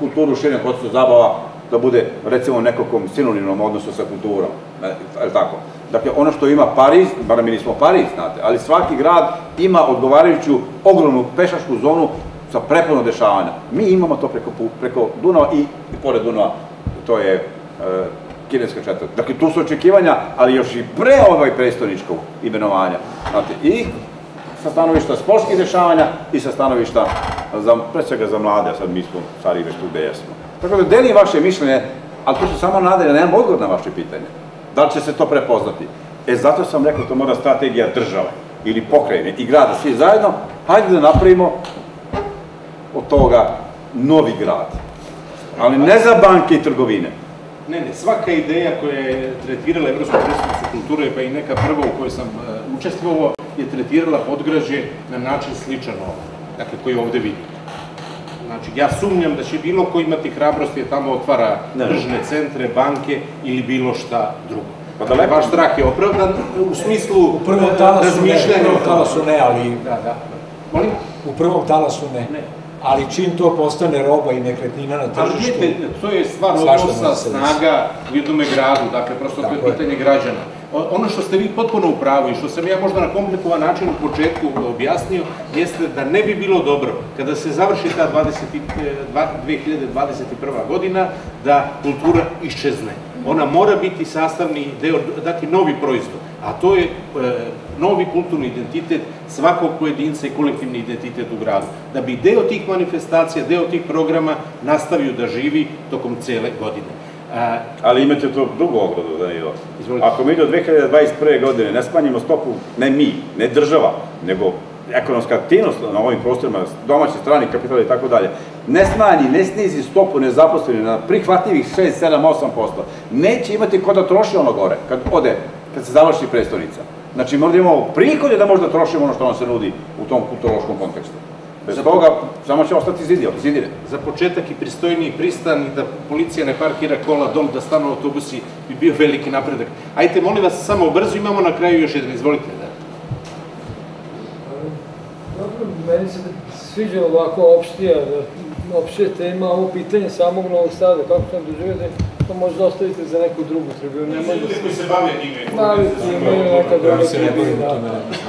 kulturu širnog konteksta zabava, da bude, recimo, nekakvom sinonimnom odnosu sa kulturom, ili tako. Dakle, ono što ima Pariz, bar mi nismo Pariz, znate, ali svaki grad ima odgovarajuću ogromnu pešačku zonu sa prepuno dešavanja. Mi imamo to preko Dunava i pored Dunava, to je Kineska četvrt. Dakle, tu su očekivanja, ali još i pre ovoj prestoničkog imenovanja, znate, i sa stanovišta sportskih dešavanja i sa stanovišta, pre svega za mlade, a sad mi smo stariji već tu gde jesmo. Tako da, delim vaše mišljenje, ali to su samo nadalje, nemam odgovor na vaše pitanje. Da li će se to prepoznati? E, zato sam rekao, to mora strategija države ili pokrajine i grada, svi zajedno, hajde da napravimo od toga novi grad. Ali ne za banke i trgovine. Ne, svaka ideja koja je tretirala Evropsku prestonicu kulture, pa i neka prva u kojoj sam učestvovao, je tretirala podgrađe na način sličan ovo, dakle, koji ovde vidimo. Znači, ja sumnjam da će bilo ko imati hrabrost jer tamo otvara tržne centre, banke ili bilo šta drugo. Vaš strah je opravdan u smislu razmišljanja. U prvom talasu ne, ali... Molim? U prvom talasu ne. Ali čim to postane roba i nekretnina na tržištu... Ali to je stvar odnosa snaga u jednome gradu, dakle, prosto to je pitanje građana. Ono što ste vi potpuno u pravu i što sam ja možda na komplikovan način u početku objasnio, jeste da ne bi bilo dobro, kada se završi ta 2021. godina, da kultura iščezne. Ona mora biti sastavni deo, dati novi proizvod, a to je novi kulturni identitet svakog pojedinca i kolektivni identitet u gradu. Da bi deo tih manifestacija, deo tih programa nastavio da živi tokom cele godine. Ali imate to drugu ogradu, Danilo. Ako mi do 2021. godine ne smanjimo stopu, ne mi, ne država, nego ekonomska aktivnost na ovim prostorima, domaće strani, kapitala i tako dalje, ne smanji, ne snizi stopu nezaposlenih na prihvatljivih 6, 7, 8%, neće imati ko da troši ono gore, kad ode, kad se završi prestonica. Znači, moramo da imamo prihode da možda trošimo ono što nam se nudi u tom kulturološkom kontekstu. Bez toga, samo će ostati zidire. Za početak i pristojniji pristan i da policija ne parkira kola dol, da stanu autobusi, bi bio veliki napredak. Ajte, molim vas, samo brzo, imamo na kraju još jedan, izvolite. Dobro, meni se sviđa ovako opštija tema, ovo pitanje samog Novog Sada, kako sam doživio, to možda ostavite za neku drugu tribiju. Ljudi koji se bave njime. Bave njime, neka druga tribija,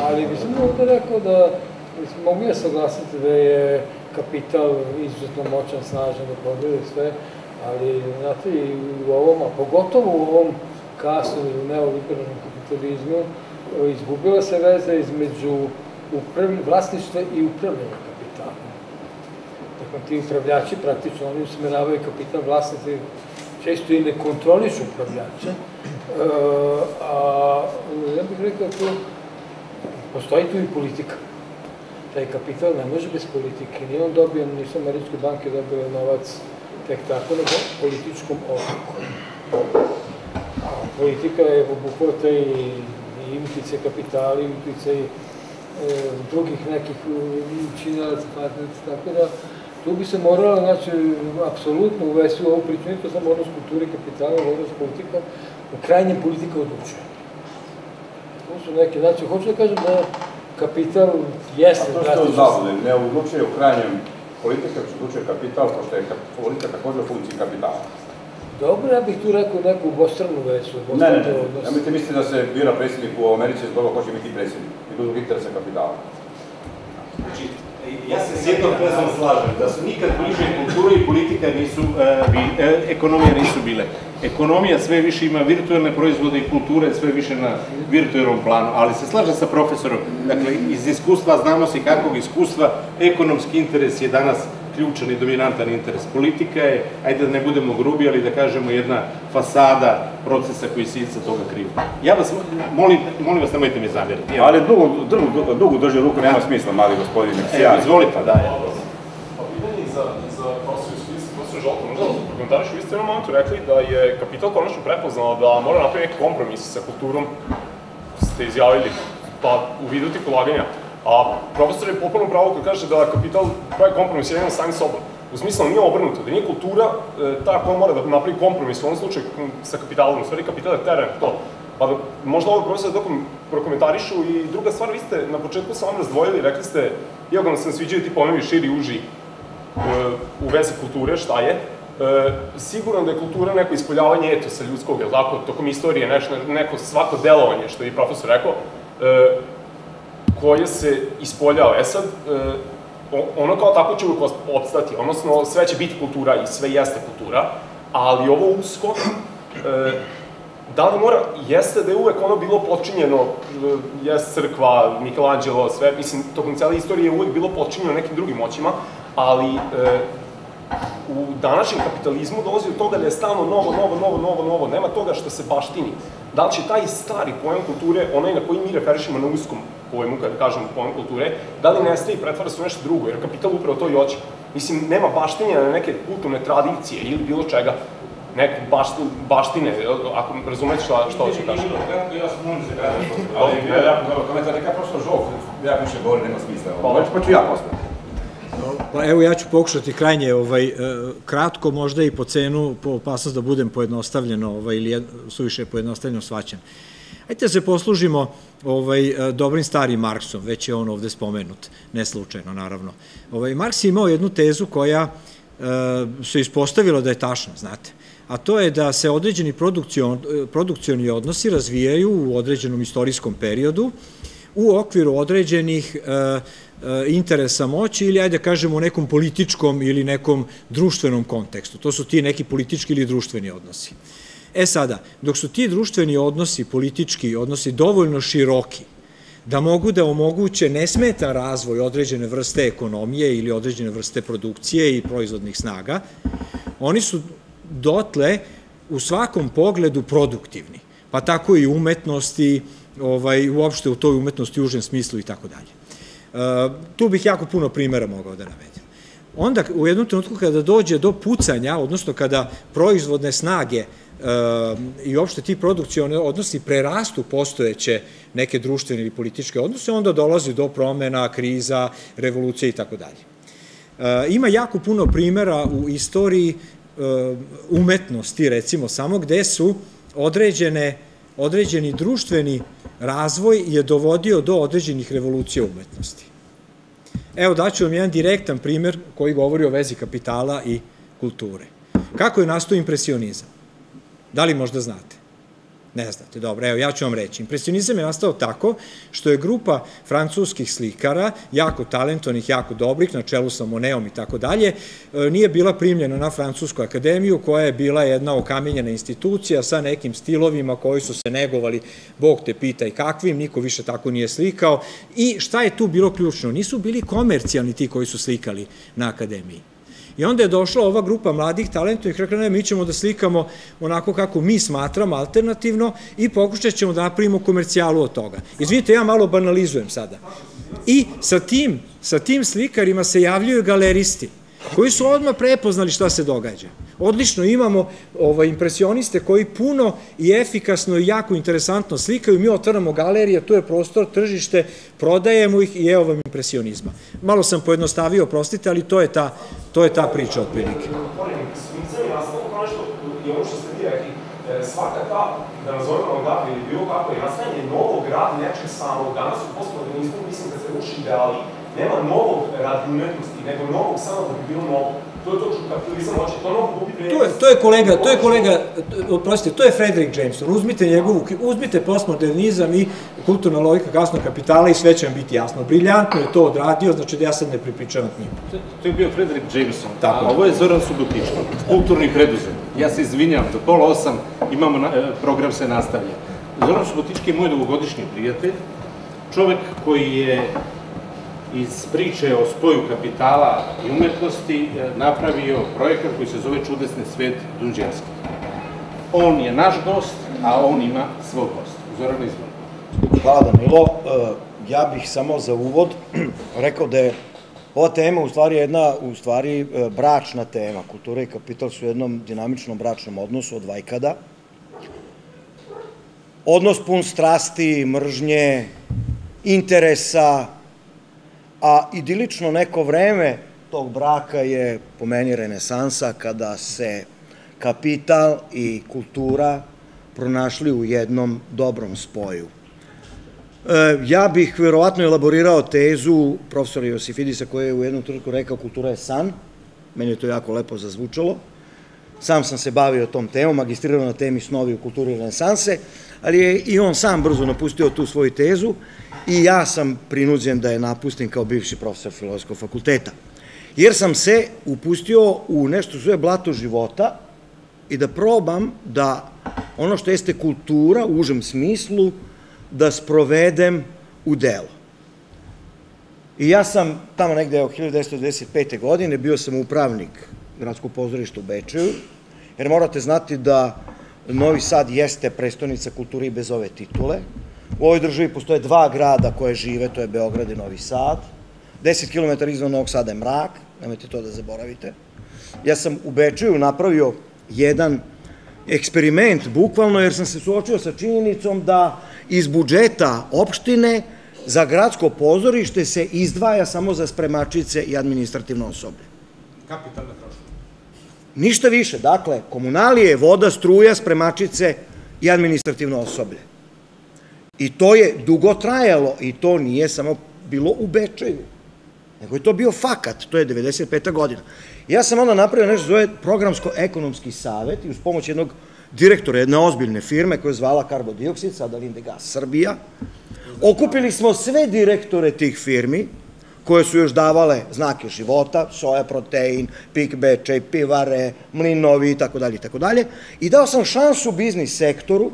ali bi sam ovdje rekao da mogu ja saglasiti da je kapital izuzetno moćan, snažan, da pobjede sve, ali znate i u ovom, a pogotovo u ovom kasnom i u neoliberalnom kapitalizmu, izgubila se veza između vlasništva i upravljanja kapitala. Dakle, ti upravljači praktično, oni usmeravaju kapital, vlasnici često i ne kontrolišu upravljače, a ja bih rekao da postoji tu i politika. Taj kapital ne može bez politike, nije on dobio, nisu američke banke dobile novac tek tako, nego političkom odlukom. A politika je obuhvata i imtice kapitala, imtice i drugih nekih činalaca, partnerica, tako da tu bi se morala, znači, apsolutno uvesti u ovu priču, nije to samo odnos kulture i kapitala, odnos politika, u krajnjem politika odlučuje. Tu su neke, znači, hoću da kažem da kapital jeste... A to što je zavodne, ne odlučuje u krajnjem politika, što odlučuje kapital, pošto je politika također funkcija kapitala. Dobro, ja bih tu rekao neku obostranu vesu. Ne, nemojte misliti da se bira predsjednik u Americi iz toga ko će biti predsjednik i drugog interesa kapitala. Znači, ja se s jednom tezom slažem, da su nikad bliže kultura i politika nisu, ekonomija nisu bile. Ekonomija sve više ima virtuelne proizvode i kulture sve više na virtuelnom planu, ali se slažem sa profesorom. Dakle, iz iskustva, znamo se kakvog iskustva, ekonomski interes je danas ključan i dominantan interes. Politika je, ajde da ne budemo grubi, ali da kažemo jedna fasada procesa koji se iza toga kriva. Ja vas molim vas, nemojte mi zamjeriti. Ali dugo drži ruku, nema smisla, mali gospodin. Izvolite, da. Pa pitanje za profesor Žolta, možda da prokomentariš, vi ste u momentu rekli da je kapital konačno prepoznao da mora napraviti kompromis sa kulturom, ste izjavili, pa u vidu tih ulaganja. A profesor je potpuno pravo kad kaže da kapital pravi kompromis jedino sam sobom. U smislu nije obrnuto, da nije kultura ta koja mora da napravi kompromis u ovom slučaju sa kapitalom, u stvari kapital je teren, to. Pa možda ovo profesor da prokomentarišu i druga stvar, vi ste na početku sam vam razdvojili, rekli ste, iako nam se sviđaju ti pojmovi širi i uži u vezi kulture, šta je? Sigurno da je kultura neko ispoljavanje etosa ljudskog, jel' tako, tokom istorije, neko svako delovanje, što je i profesor rekao, koje se ispoljava. E sad, ono kao tako će uvijek opstati, odnosno sve će biti kultura i sve jeste kultura, ali ovo usko, da li mora, jeste da je uvek ono bilo potčinjeno, jest crkva, Mikelanđelo, sve, mislim, tokom cijele istorije je uvek bilo potčinjeno nekim drugim moćima, ali u današnjem kapitalizmu dolazi od toga da je stalno novo, nema toga što se baštini. Da li će taj stari pojam kulture, onaj na koji mi referišemo na uskom pojmu, kada kažemo pojam kulture, da li nestaje i pretvara se u nešto drugo, jer kapital upravo to i hoće. Mislim, nema baštinja na neke kulturne tradicije ili bilo čega, neku baštine, ako razumete što hoće kaži. Ja sam molim se kada, ali je jako dobro komentar, neka prosto Žolt, jako više govori, nema smisla. Pa ću ja postati. Evo, ja ću pokušati krajnje kratko, možda i po cenu, po opasnost da budem pojednostavljeno ili suviše pojednostavljeno shvaćen. Hajde da se poslužimo dobrim starim Marksom, već je on ovde spomenut, ne slučajno naravno. Marks je imao jednu tezu koja se ispostavila da je tačna, znate, a to je da se određeni produkcioni odnosi razvijaju u određenom istorijskom periodu u okviru određenih interesa moći ili, ajde kažemo, u nekom političkom ili nekom društvenom kontekstu. To su ti neki politički ili društveni odnosi. E sada, dok su ti društveni odnosi, politički odnosi dovoljno široki, da mogu da omoguće nesmetan razvoj određene vrste ekonomije ili određene vrste produkcije i proizvodnih snaga, oni su dotle u svakom pogledu produktivni, pa tako i umetnosti, uopšte u toj umetnosti u užem smislu i tako dalje. Tu bih jako puno primjera mogao da navedem. Onda u jednom trenutku kada dođe do pucanja, odnosno kada proizvodne snage i uopšte ti produkcioni odnosi prerastu postojeće neke društvene ili političke odnose, onda dolazi do promena, kriza, revolucije i tako dalje. Ima jako puno primjera u istoriji umetnosti, recimo, samo gde su određeni društveni razvoj je dovodio do određenih revolucija umetnosti. Evo daću vam jedan direktan primer koji govori o vezi kapitala i kulture. Kako je nastao impresionizam? Da li možda znate? Ne znate, dobro, evo ja ću vam reći. Impresionizam je nastao tako što je grupa francuskih slikara, jako talentovnih, jako dobrih, na čelu sa Moneom i tako dalje, nije bila primljena na Francusku akademiju koja je bila jedna okamenjena institucija sa nekim stilovima koji su se negovali, Bog te pita i kakvim, niko više tako nije slikao. I šta je tu bilo ključno? Nisu bili komercijalni ti koji su slikali na akademiji. I onda je došla ova grupa mladih talentovih, rekla ne, mi ćemo da slikamo onako kako mi smatramo alternativno i pokušat ćemo da napravimo komercijalu od toga. Izvinite, ja malo banalizujem sada. I sa tim slikarima se javljaju galeristi, koji su odmah prepoznali šta se događa. Odlično, imamo impresioniste koji puno i efikasno i jako interesantno slikaju, mi otvaramo galerije, tu je prostor, tržište, prodajemo ih i evo vam impresionizma. Malo sam pojednostavio, prostite, ali to je ta priča otprilike. Porenik smica je nastalo kao nešto, i ono što ste vi rekli, svaka ta, da nazovemo ga, ili bilo kako je nastanje novog rada nečeg samog, danas u postmodernizmu mislim da se uši ideali, nema novog radi umetnosti, nego novog samo da bi bilo novo. To je to što kapitalizam hoće, to novo gubi vrednost. To je kolega, oprostite, to je Fredric Jameson, uzmite postmodernizam i kulturna logika kasnog kapitala i sve će vam biti jasno. Briljantno je to odradio, znači da ja sad ne pripričavam k njima. To je bio Fredric Jameson, a ovo je Zoran Subotički, kulturni preduzetnik. Ja se izvinjam, do 7:30 imamo, program se nastavlja. Zoran Subotički je moj dugogodišnji prijatelj, čovek koji je iz priče o spoju kapitala i umetnosti napravio projekat koji se zove Čudesni svet Dunđerski. On je naš gost, a on ima svoj gost. Zorane, izvoli. Hvala Danilo. Ja bih samo za uvod rekao da je ova tema u stvari jedna bračna tema. Kultura i kapital su u jednom dinamičnom bračnom odnosu od vajkada. Odnos pun strasti, mržnje, interesa, a idilično neko vreme tog braka je, po meni, renesansa, kada se kapital i kultura pronašli u jednom dobrom spoju. Ja bih verovatno elaborirao tezu profesora Josifidisa, koji je u jednom trenutku rekao kultura je san. Meni je to jako lepo zazvučalo. Sam sam se bavio tom temom, magistrirao na temi snovi u kulturi renesanse, ali je i on sam brzo napustio tu svoju tezu i ja sam prinuđen da je napustim kao bivši profesor Filozofskog fakulteta. Jer sam se upustio u nešto što zove blato života i da probam da ono što jeste kultura u užem smislu da sprovedem u delo. I ja sam tamo negde od 1995. godine bio sam upravnik gradskog pozorišta u Bečeju, jer morate znati da Novi Sad jeste prestonica kulture i bez ove titule. U ovoj državi postoje dva grada koje žive, to je Beograd i Novi Sad. 10 kilometara izvan Novog Sada je Mrak, nemojte to da zaboravite. Ja sam u Bečeju napravio jedan eksperiment, bukvalno, jer sam se suočio sa činjenicom da iz budžeta opštine za gradsko pozorište se izdvaja samo za spremačice i administrativno osoblje. Kapitalna troška. Ništa više, dakle, komunalije, voda, struja, spremačice i administrativno osoblje. I to je dugo trajalo i to nije samo bilo u Bečeju, nego je to bio fakat, to je 95. godina. Ja sam onda napravio nešto zove programsko-ekonomski savet i uz pomoć jednog direktora jedne ozbiljne firme koja je zvala Karbodioksid, sada Lindegas Srbija, okupili smo sve direktore tih firmi koje su još davale znake života, soja, protein, pik Bečej, pivare, mlinovi itd. I dao sam šansu biznis sektoru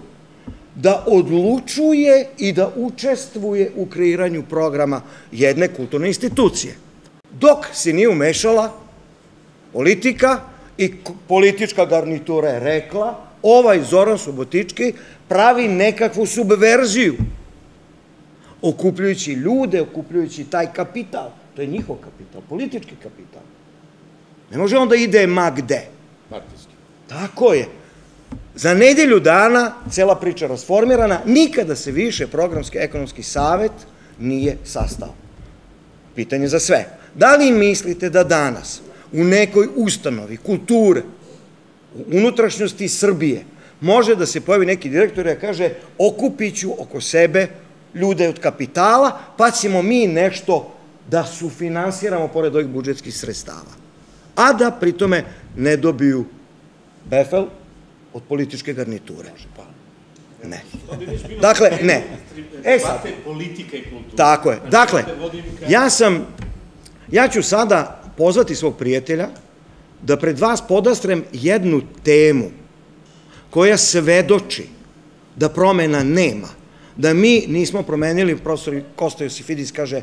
da odlučuje i da učestvuje u kreiranju programa jedne kulturne institucije. Dok se nije umešala politika i politička garnitura je rekla, ovaj Zoran Subotički pravi nekakvu subverziju, okupljujući ljude, okupljujući taj kapital. To je njihov kapital, politički kapital. Ne može onda ide ma gde. Partijski. Tako je. Za nedelju dana cela priča rasformirana, nikada se više programski ekonomski savet nije sastao. Pitanje za sve. Da li mislite da danas u nekoj ustanovi, kulture, u unutrašnjosti Srbije, može da se pojavi neki direktor i kaže okupiću oko sebe ljude od kapitala, pa ćemo mi nešto da sufinansiramo pored ovih budžetskih sredstava. A da pritome ne dobiju befel od političke garniture. Ne. Dakle, ne. Tako je. Dakle, ja ću sada pozvati svog prijatelja da pred vas podastrem jednu temu koja svedoči da promena nema, da mi nismo promenili, profesor Kosta Josifidis kaže,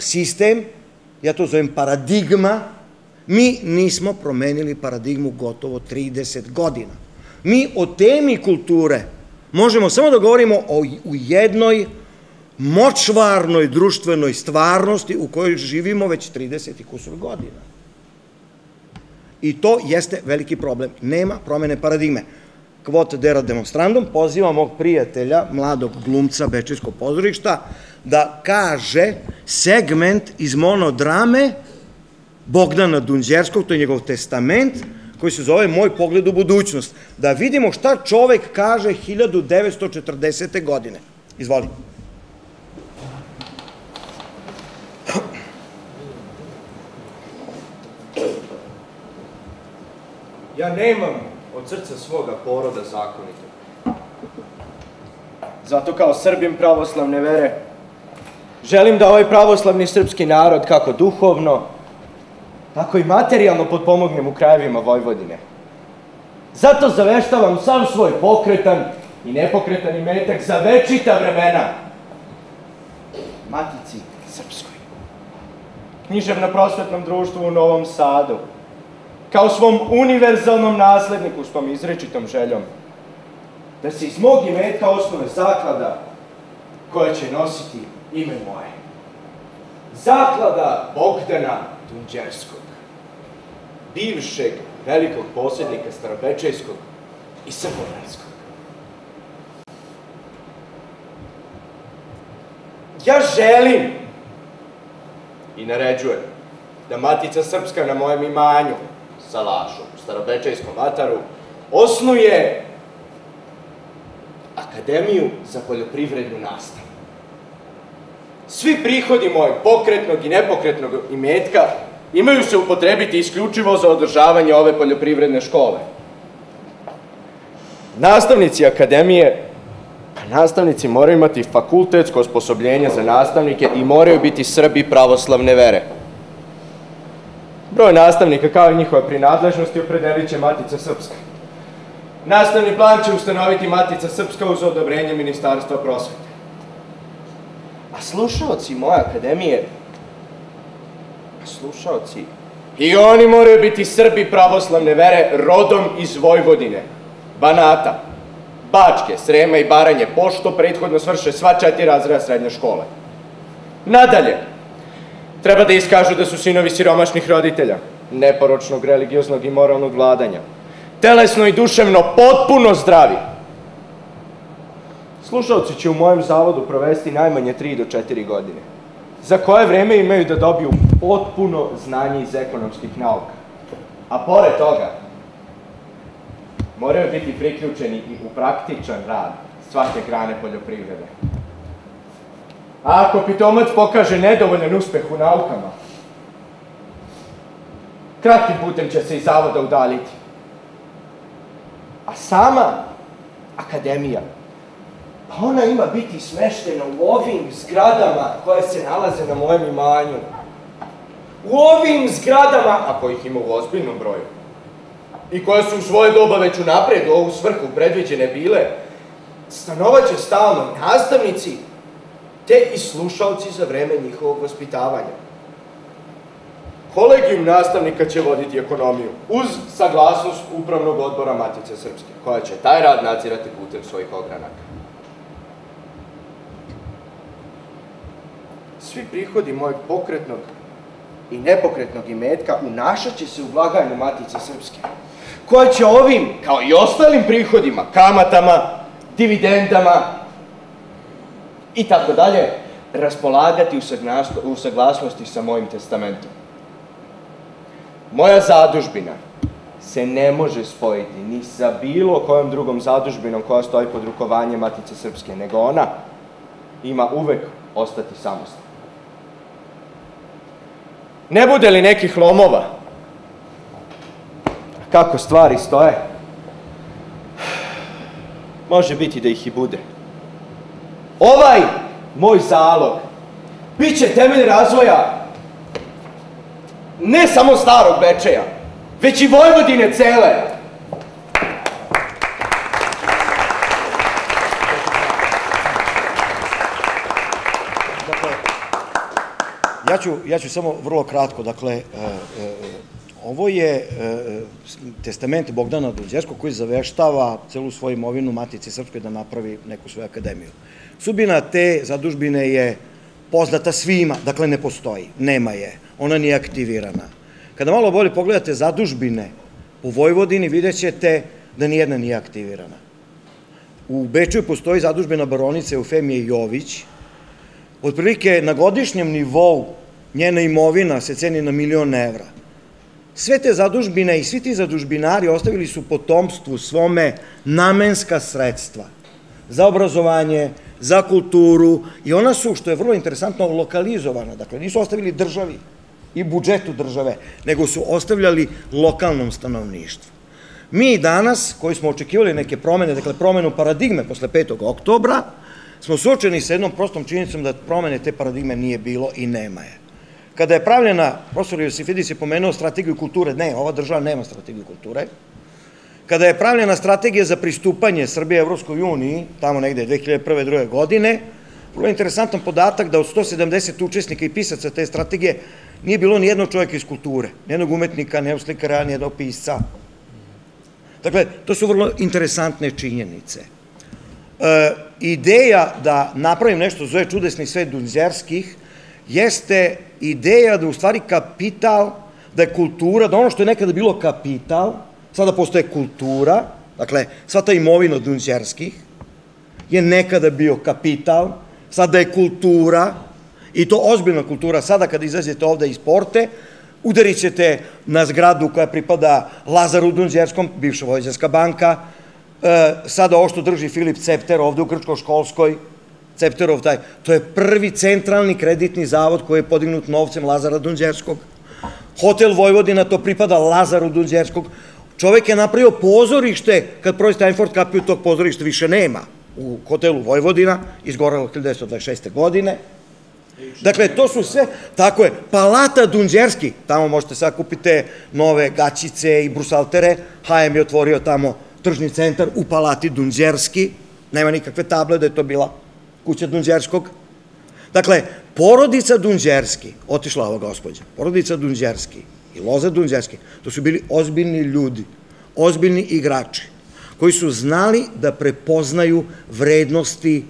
sistem, ja to zovem paradigma, mi nismo promenili paradigmu gotovo 30 godina. Mi o temi kulture možemo samo da govorimo u jednoj močvarnoj društvenoj stvarnosti u kojoj živimo već 30 i kusur godina. I to jeste veliki problem. Nema promene paradigme. Kvot dera demonstrandum, pozivam mog prijatelja, mladog glumca Bečejskog pozorišta, da kaže segment iz monodrame Bogdana Dunđerskog, to je njegov testament, koji se zove Moj pogled u budućnost. Da vidimo šta čovek kaže 1940. godine. Izvoli. Ja nemam od srca svoga poroda zakonitog. Zato kao Srbin pravoslavne vere želim da ovaj pravoslavni srpski narod kako duhovno, tako i materijalno potpomognem u krajevima Vojvodine. Zato zaveštavam sam svoj pokretan i nepokretan imetak za večita vremena Matici Srpskoj. Književno-prosvetnom društvu u Novom Sadu, kao svom univerzalnom nasledniku s tom izrečitom željom, da se iz mog imetka osnove zaklada koja će nositi ime moje. Zaklada Bogdana Dunđerskog, bivšeg velikog posjednika starobečejskog i srbovenskog. Ja želim i naređuje da Matica Srpska na mojem imanju sa Lašom u starobečejskom Ataru osnuje Akademiju za poljoprivrednu nastavu. Svi prihodi mojeg pokretnog i nepokretnog imetka imaju se upotrebiti isključivo za održavanje ove poljoprivredne škole. Nastavnici akademije, nastavnici moraju imati fakultetsko osposobljenje za nastavnike i moraju biti Srbi pravoslavne vere. Broj nastavnika kao i njihove prinadležnosti opredelit će Matica Srpska. Nastavni plan će ustanoviti Matica Srpska uz odobrenje Ministarstva prosvete. A slušaoci moje akademije, i oni moraju biti Srbi pravoslavne vere rodom iz Vojvodine, Banata, Bačke, Srema i Baranje, pošto prethodno svrše sva 4 razreda srednje škole. Nadalje, treba da iskažu da su sinovi siromašnih roditelja, neporočnog, religioznog i moralnog vladanja, telesno i duševno potpuno zdravi. Slušalci će u mojem zavodu provesti najmanje 3 do 4 godine, za koje vreme imaju da dobiju potpuno znanje iz ekonomskih nauka. A pored toga, moraju biti priključeni i u praktičan rad svake grane poljoprivrede. A ako pitomac pokaže nedovoljan uspeh u naukama, kratkim putem će se iz zavoda udaljiti. A sama akademija, pa ona ima biti smeštena u ovim zgradama koje se nalaze na mojem imanju. U ovim zgradama, ako ih ima u ozbiljnom broju, i koje su u svoje doba već unapred u ovu svrhu predviđene bile, stanovaće stalno nastavnici te i slušalci za vreme njihovog vaspitavanja. Kolegijum nastavnika će voditi ekonomiju uz saglasnost Upravnog odbora Matice Srpske, koja će taj rad nadzirati putem svojih ogranaka. Svi prihodi mojeg pokretnog i nepokretnog imetka unašat će se u blagajnu Matice Srpske, koja će ovim, kao i ostalim prihodima, kamatama, dividendama i tako dalje, raspolagati u saglasnosti sa mojim testamentom. Moja zadužbina se ne može spojiti ni sa bilo kojom drugom zadužbinom koja stoji pod rukovanjem Matice Srpske, nego ona ima uvek ostati samostalna. Ne bude li nekih lomova, kako stvari stoje, može biti da ih i bude. Ovaj moj zalog bit će temelj razvoja ne samo starog Bečeja, već i Vojvodine cele. Ja ću samo vrlo kratko, dakle, ovo je testament Bogdana Dunđerskog koji zaveštava celu svoju imovinu Matici Srpskoj da napravi neku svoju akademiju. Sudbina te zadužbine je poznata svima, dakle ne postoji, nema je, ona nije aktivirana. Kada malo bolje pogledate zadužbine u Vojvodini, vidjet ćete da nijedna nije aktivirana. U Bečeju postoji zadužbina baronice Eufemije Jović, otprilike na godišnjem nivou njena imovina se ceni na €1.000.000. Sve te zadužbine i svi ti zadužbinari ostavili su potomstvu svome namenska sredstva za obrazovanje, za kulturu i ona su, što je vrlo interesantno, lokalizovana. Dakle, nisu ostavili državi i budžetu države, nego su ostavljali lokalnom stanovništvu. Mi danas, koji smo očekivali neke promene, dakle promenu paradigme posle 5. oktobra, smo suočeni sa jednom prostom činjenicom da promene te paradigme nije bilo i nema je. Kada je pravljena, profesor Josifidis je pomenuo strategiju kulture, ne, ova država nema strategiju kulture. Kada je pravljena strategija za pristupanje Srbije Evropskoj uniji, tamo negde 2001-2002. godine, vrlo interesantan podatak da od 170 učesnika i pisaca te strategije nije bilo ni jednog čovjeka iz kulture, ni jednog umetnika, ni jednog slikara, ni jednog pisca. Dakle, to su vrlo interesantne činjenice. Ideja da napravim nešto zove čudesni svet Dunđerskih jeste ideja da u stvari kapital, da je kultura, da ono što je nekada bilo kapital, sada postoje kultura, dakle, sva ta imovina Dunđerskih je nekada bio kapital, sada je kultura I to ozbiljna kultura. Sada kada izlazite ovde iz Porte, udarit ćete na zgradu koja pripada Lazaru Dunđerskom, bivša Vojvođanska banka. Sada ovo što drži Filip Cepter ovde u Grčko-školskoj, Cepterov taj, to je prvi centralni kreditni zavod koji je podignut novcem Lazara Dunđerskog. Hotel Vojvodina, to pripada Lazaru Dunđerskog. Čovek je napravio pozorište, kad prođe Steinford kapiju, tog pozorišta više nema u hotelu Vojvodina, izgorelo 1926. godine. Dakle, to su sve, tako je, Palata Dunđerski, tamo možete sad kupite nove gaćice i brusaltere, HM je otvorio tamo tržni centar u Palati Dunđerski, nema nikakve table da je to bila kuća Dunđerskog. Dakle, porodica Dunđerski, otišla ova gospođa, porodica Dunđerski i Loza Dunđerski, to su bili ozbiljni ljudi, ozbiljni igrači, koji su znali da prepoznaju vrednosti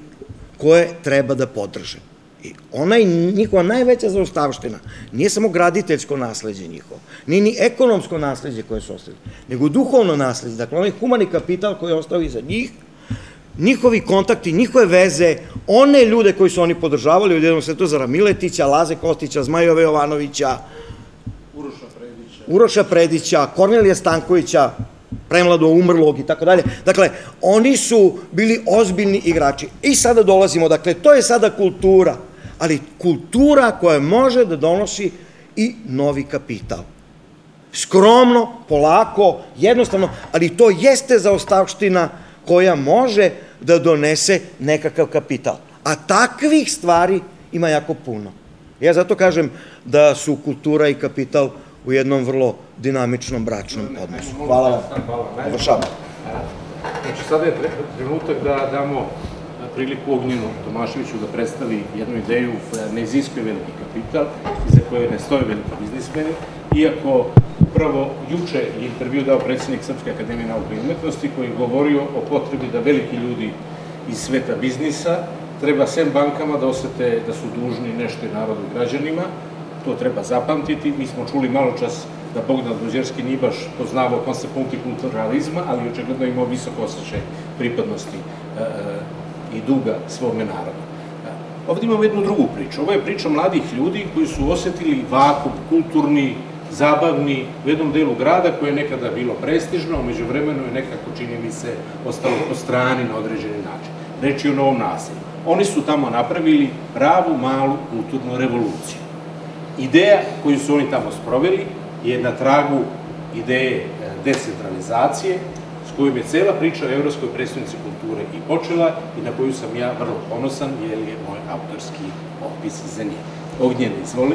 koje treba da podrže. I ona je njihova najveća zaostavština. Nije samo graditeljsko nasleđe njihovo, nije ni ekonomsko nasleđe koje su ostali, nego duhovno nasleđe, dakle onaj humani kapital koji je ostao iza njih, njihovi kontakti, njihove veze, one ljude koji su oni podržavali, od jednom Svetozara Miletića, Laze Kostića, Zmajove Jovanovića, Uroša Predića, Kornelija Stankovića, premlado umrlog i tako dalje. Dakle, oni su bili ozbiljni igrači. I sada dolazimo, dakle, to je sada kultura, ali kultura koja može da donosi i novi kapital. Skromno, polako, jednostavno, ali to jeste zaostavština koja može da donese nekakav kapital. A takvih stvari ima jako puno. Ja zato kažem da su kultura i kapital u jednom vrlo dinamičnom bračnom odnosu. Hvala vam. Hvala. Znači, sada je trenutak da damo priliku Ognjenu Tomaševiću da predstavi jednu ideju koja ne iziskuje veliki kapital, iza koje ne stoje veliki biznismeni, iako upravo juče je intervju dao predsednik Srpske akademije nauke i umetnosti koji je govorio o potrebi da veliki ljudi iz sveta biznisa treba sem bankama da osete da su dužni nešto i narodu i građanima, to treba zapamtiti. Mi smo čuli malo čas da Bogdan Dunđerski nije baš poznavao koncept multikulturalizma, ali očigledno imao visoko osjećaj pripadnosti i duga svome narodu. Ovde imamo jednu drugu priču. Ovo je priča mladih ljudi koji su osetili vakum, kulturni, zabavni u jednom delu grada koje je nekada bilo prestižno, umeđu vremenu je nekako, čini mi se, ostalo po strani na određeni način. Reč je o Novom Sadu. Oni su tamo napravili pravu malu kulturnu revoluciju. Ideja koju su oni tamo sproveli je na tragu ideje decentralizacije s kojom je cela priča o Evropskoj prestonici kulture i počela i na koju sam ja vrlo ponosan jer je moj autorski opis za nje. Ognjen, izvoli.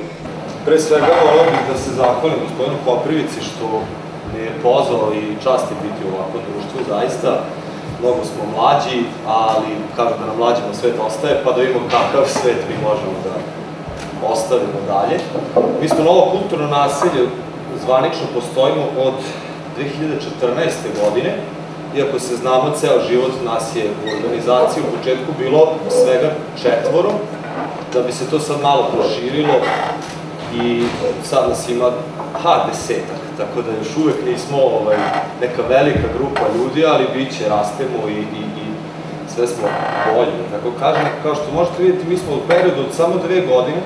Pre svega, voleo bih da se zahvalim gospodinu Koprivici što me je pozvao i čast je biti u ovakvom društvu, zaista. Mnogo smo mlađi, ali kažu da nam mlađima svet ostaje, pa da vidimo kakav svet mi možemo da ostavimo dalje. Mi smo novo kulturno naselje, zvanično postojimo od 2014. godine, iako se znamo, ceo život nas je u organizaciji u početku bilo svega 4, da bi se to sad malo proširilo i sad nas ima 10-ak, tako da još uvek nismo neka velika grupa ljudi, ali bit će, rastemo i sve smo bolji, tako kažem. Kao što možete vidjeti, mi smo u periodu od samo 2 godine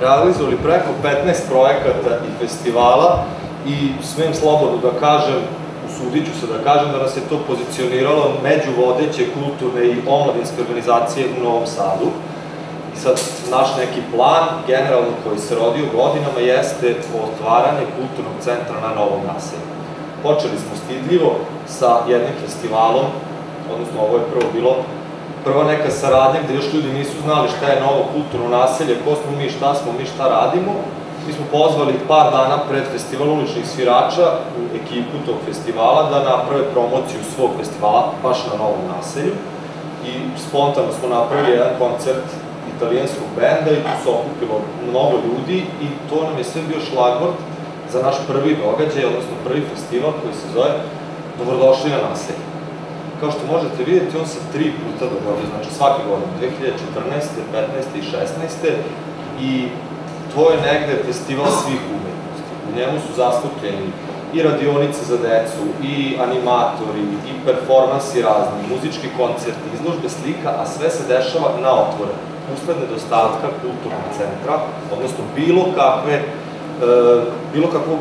realizovali preko 15 projekata i festivala i smem slobodno da kažem, usudit ću se da kažem, da nas je to pozicioniralo među vodeće kulturne i omladinske organizacije u Novom Sadu. I sad, naš neki plan, generalno koji se rodio godinama, jeste otvaranje kulturnog centra na Novom naselju. Počeli smo stidljivo sa jednim festivalom, odnosno ovo je prvo bilo prva neka saradnja gde još ljudi nisu znali šta je novo kulturno naselje, ko smo mi, šta smo mi, šta radimo. Mi smo pozvali par dana pred festival uličnih svirača u ekipu tog festivala da naprave promociju svog festivala baš na Novom naselju i spontano smo napravili jedan koncert italijanskog benda i tu se okupilo mnogo ljudi i to nam je sve bio šlagvort za naš prvi događaj, odnosno prvi festival koji se zove Dobrodošli na naselje. Kao što možete vidjeti, on se 3 puta dogodio, znači svake godine, 2014. 15. i 16. I to je negde festival svih umetnosti. U njemu su zastupljeni i radionice za decu, i animatori, i performansi razni, muzički koncerti, izložbe slika, a sve se dešava na otvorenom. usled nedostatka kulturnog centra, odnosno bilo kakvog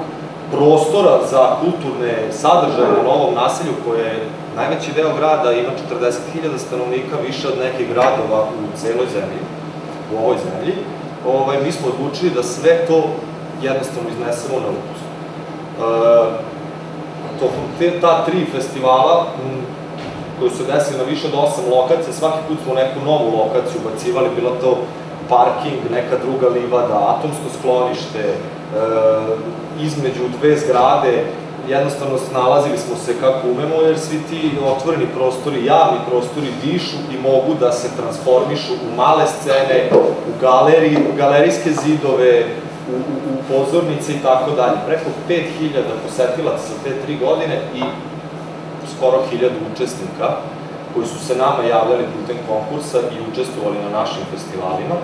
prostora za kulturne sadržaje na novom naselju koje je najveći deo grada, ima 40.000 stanovnika više od nekih gradova u celoj zemlji, u ovoj zemlji, mi smo odlučili da sve to jednostavno iznesemo na upust. Ta tri festivala koji su desili na više od 8 lokacija, svaki put smo neku novu lokaciju ubacivali, bilo to parking, neka druga livada, atomsko sklonište, između dve zgrade, jednostavno nalazili smo se kako umemo, jer svi ti otvoreni prostori, javni prostori dišu i mogu da se transformišu u male scene, u galerijske zidove, u pozornice i tako dalje. Preko 5.000 posetilaca za te 3 godine i skoro 1.000 učesnika koji su se nama javljali putem konkursa i učestvovali na našim festivalima.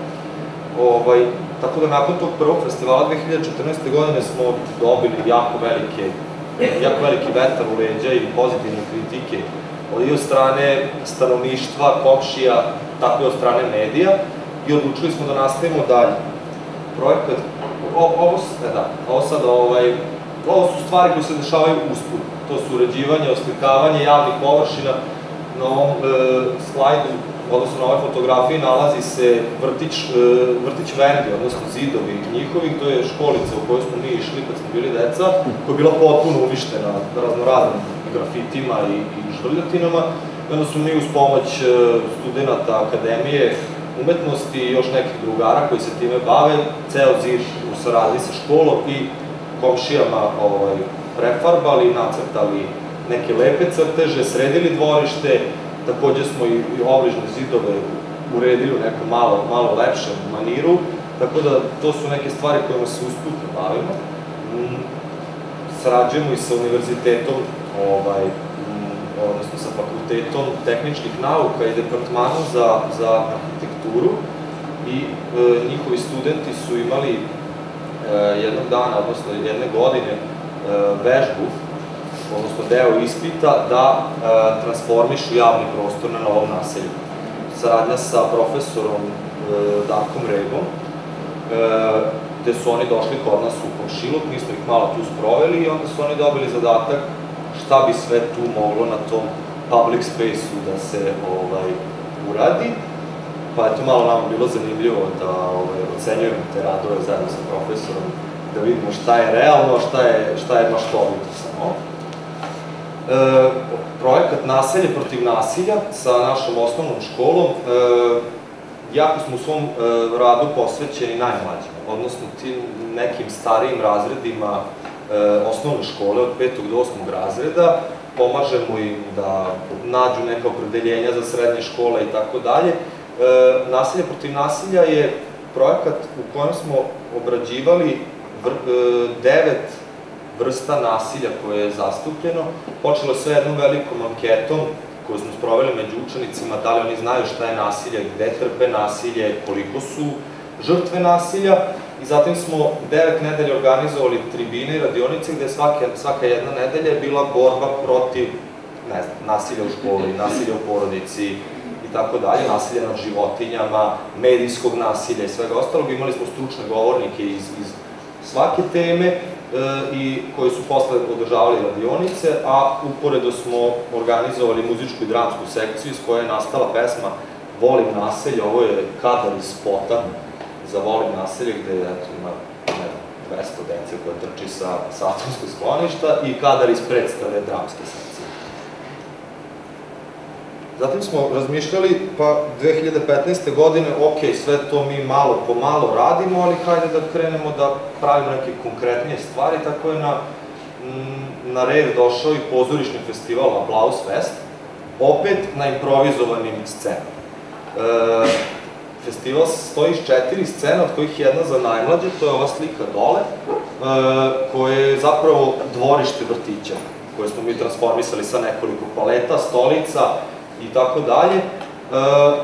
Tako da nakon tog prvog festivala 2014. godine smo dobili jako veliki vetar u leđa i pozitivne kritike i od strane stanovništva, komšija, tako i od strane medija i odlučili smo da nastavimo dalje. Projekat, ovo su stvari koje se dešavaju usput, to su uređivanje, oslikavanje javnih površina. Na ovom slajdu, odnosno na ovoj fotografiji, nalazi se vrtić Vendi, odnosno zidovi njihovih, to je školica u kojoj smo mi išli kad smo bili deca, koja je bila potpuno uništena raznoraznim grafitima i žvrljotinama. Onda smo mi uz pomoć studenta Akademije umetnosti i još nekih drugara koji se time bave, ceo zid u saradnji sa školom i komšijama prefarbali, nacrtali neke lepe crteže, sredili dvorište, takođe smo i obližne zidove uredili u nekom malo lepšem maniru, tako da to su neke stvari kojima se usputno bavimo. Sarađujemo i sa univerzitetom, odnosno sa fakultetom tehničkih nauka i departmanom za arhitekturu i njihovi studenti su imali jednog dana, odnosno jedne godine, vežbu, odnosno deo ispita, da transformišu javni prostor na novom naselju. Saradnja sa profesorom Darkom Rebom, gde su oni došli kod nas u komšiluk, mi smo ih malo tu sproveli i onda su oni dobili zadatak šta bi sve tu moglo na tom public space-u da se uradi. Pa je to malo nama bilo zanimljivo da ocenjujemo te radove zajedno sa profesorom, da vidimo šta je realno, šta je maštovito samo. Projekat Naselje protiv nasilja sa našom osnovnom školom, jako smo u svom radu posvećeni najmlađima, odnosno tim nekim starijim razredima osnovne škole od 5. do 8. razreda, pomažemo im da nađu neka opredeljenja za srednje škole i tako dalje. Naselje protiv nasilja je projekat u kojem smo obrađivali 9 vrsta nasilja koje je zastupljeno. Počelo je sve jednom velikom anketom koju smo sproveli među učenicima, da li oni znaju šta je nasilje, gde trpe nasilje, koliko su žrtve nasilja. I zatim smo 9 nedelja organizovali tribine i radionice gde svaka jedna nedelja je bila borba protiv nasilja u školi, nasilja u porodici i tako dalje, nasilja nad životinjama, medijskog nasilja i svega ostalog. Imali smo stručne govornike iz svake teme i koji su posle održavali radionice, a uporedo smo organizovali muzičku i dramsku sekciju iz koje je nastala pesma Volim naselje, ovo je kadar iz spota za Volim naselje gde ima 200 dece koja trči sa atomskog skloništa i kadar iz predstave dramske sekcije. Zatim smo razmišljali, pa 2015. godine, ok, sve to mi malo po malo radimo, ali hajde da krenemo da pravimo neke konkretnije stvari, tako je na red došao i pozorišni festival Applaus Fest, opet na improvizovanim scenama. Festival stoji iz 4 scene, od kojih jedna za najmlađe, to je ova slika dole, koja je zapravo dvorište vrtića, koje smo mi transformisali sa nekoliko paleta, stolica, i tako dalje,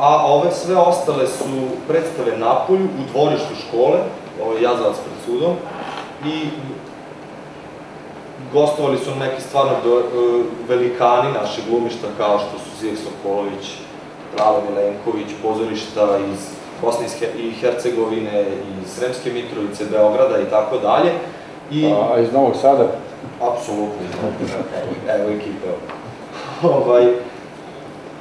a ove sve ostale su predstave napolju u dvorištu škole, ovo je Jazavac pred sudom, i gostovali su neki stvarno velikani našeg glumišta kao što su Zijek Sokolović, Pravo Milenković, pozorišta iz Bosne i Hercegovine, i Sremske Mitrovice, Beograda i tako dalje. A iz Novog Sada? Apsolutno, evo ekipe.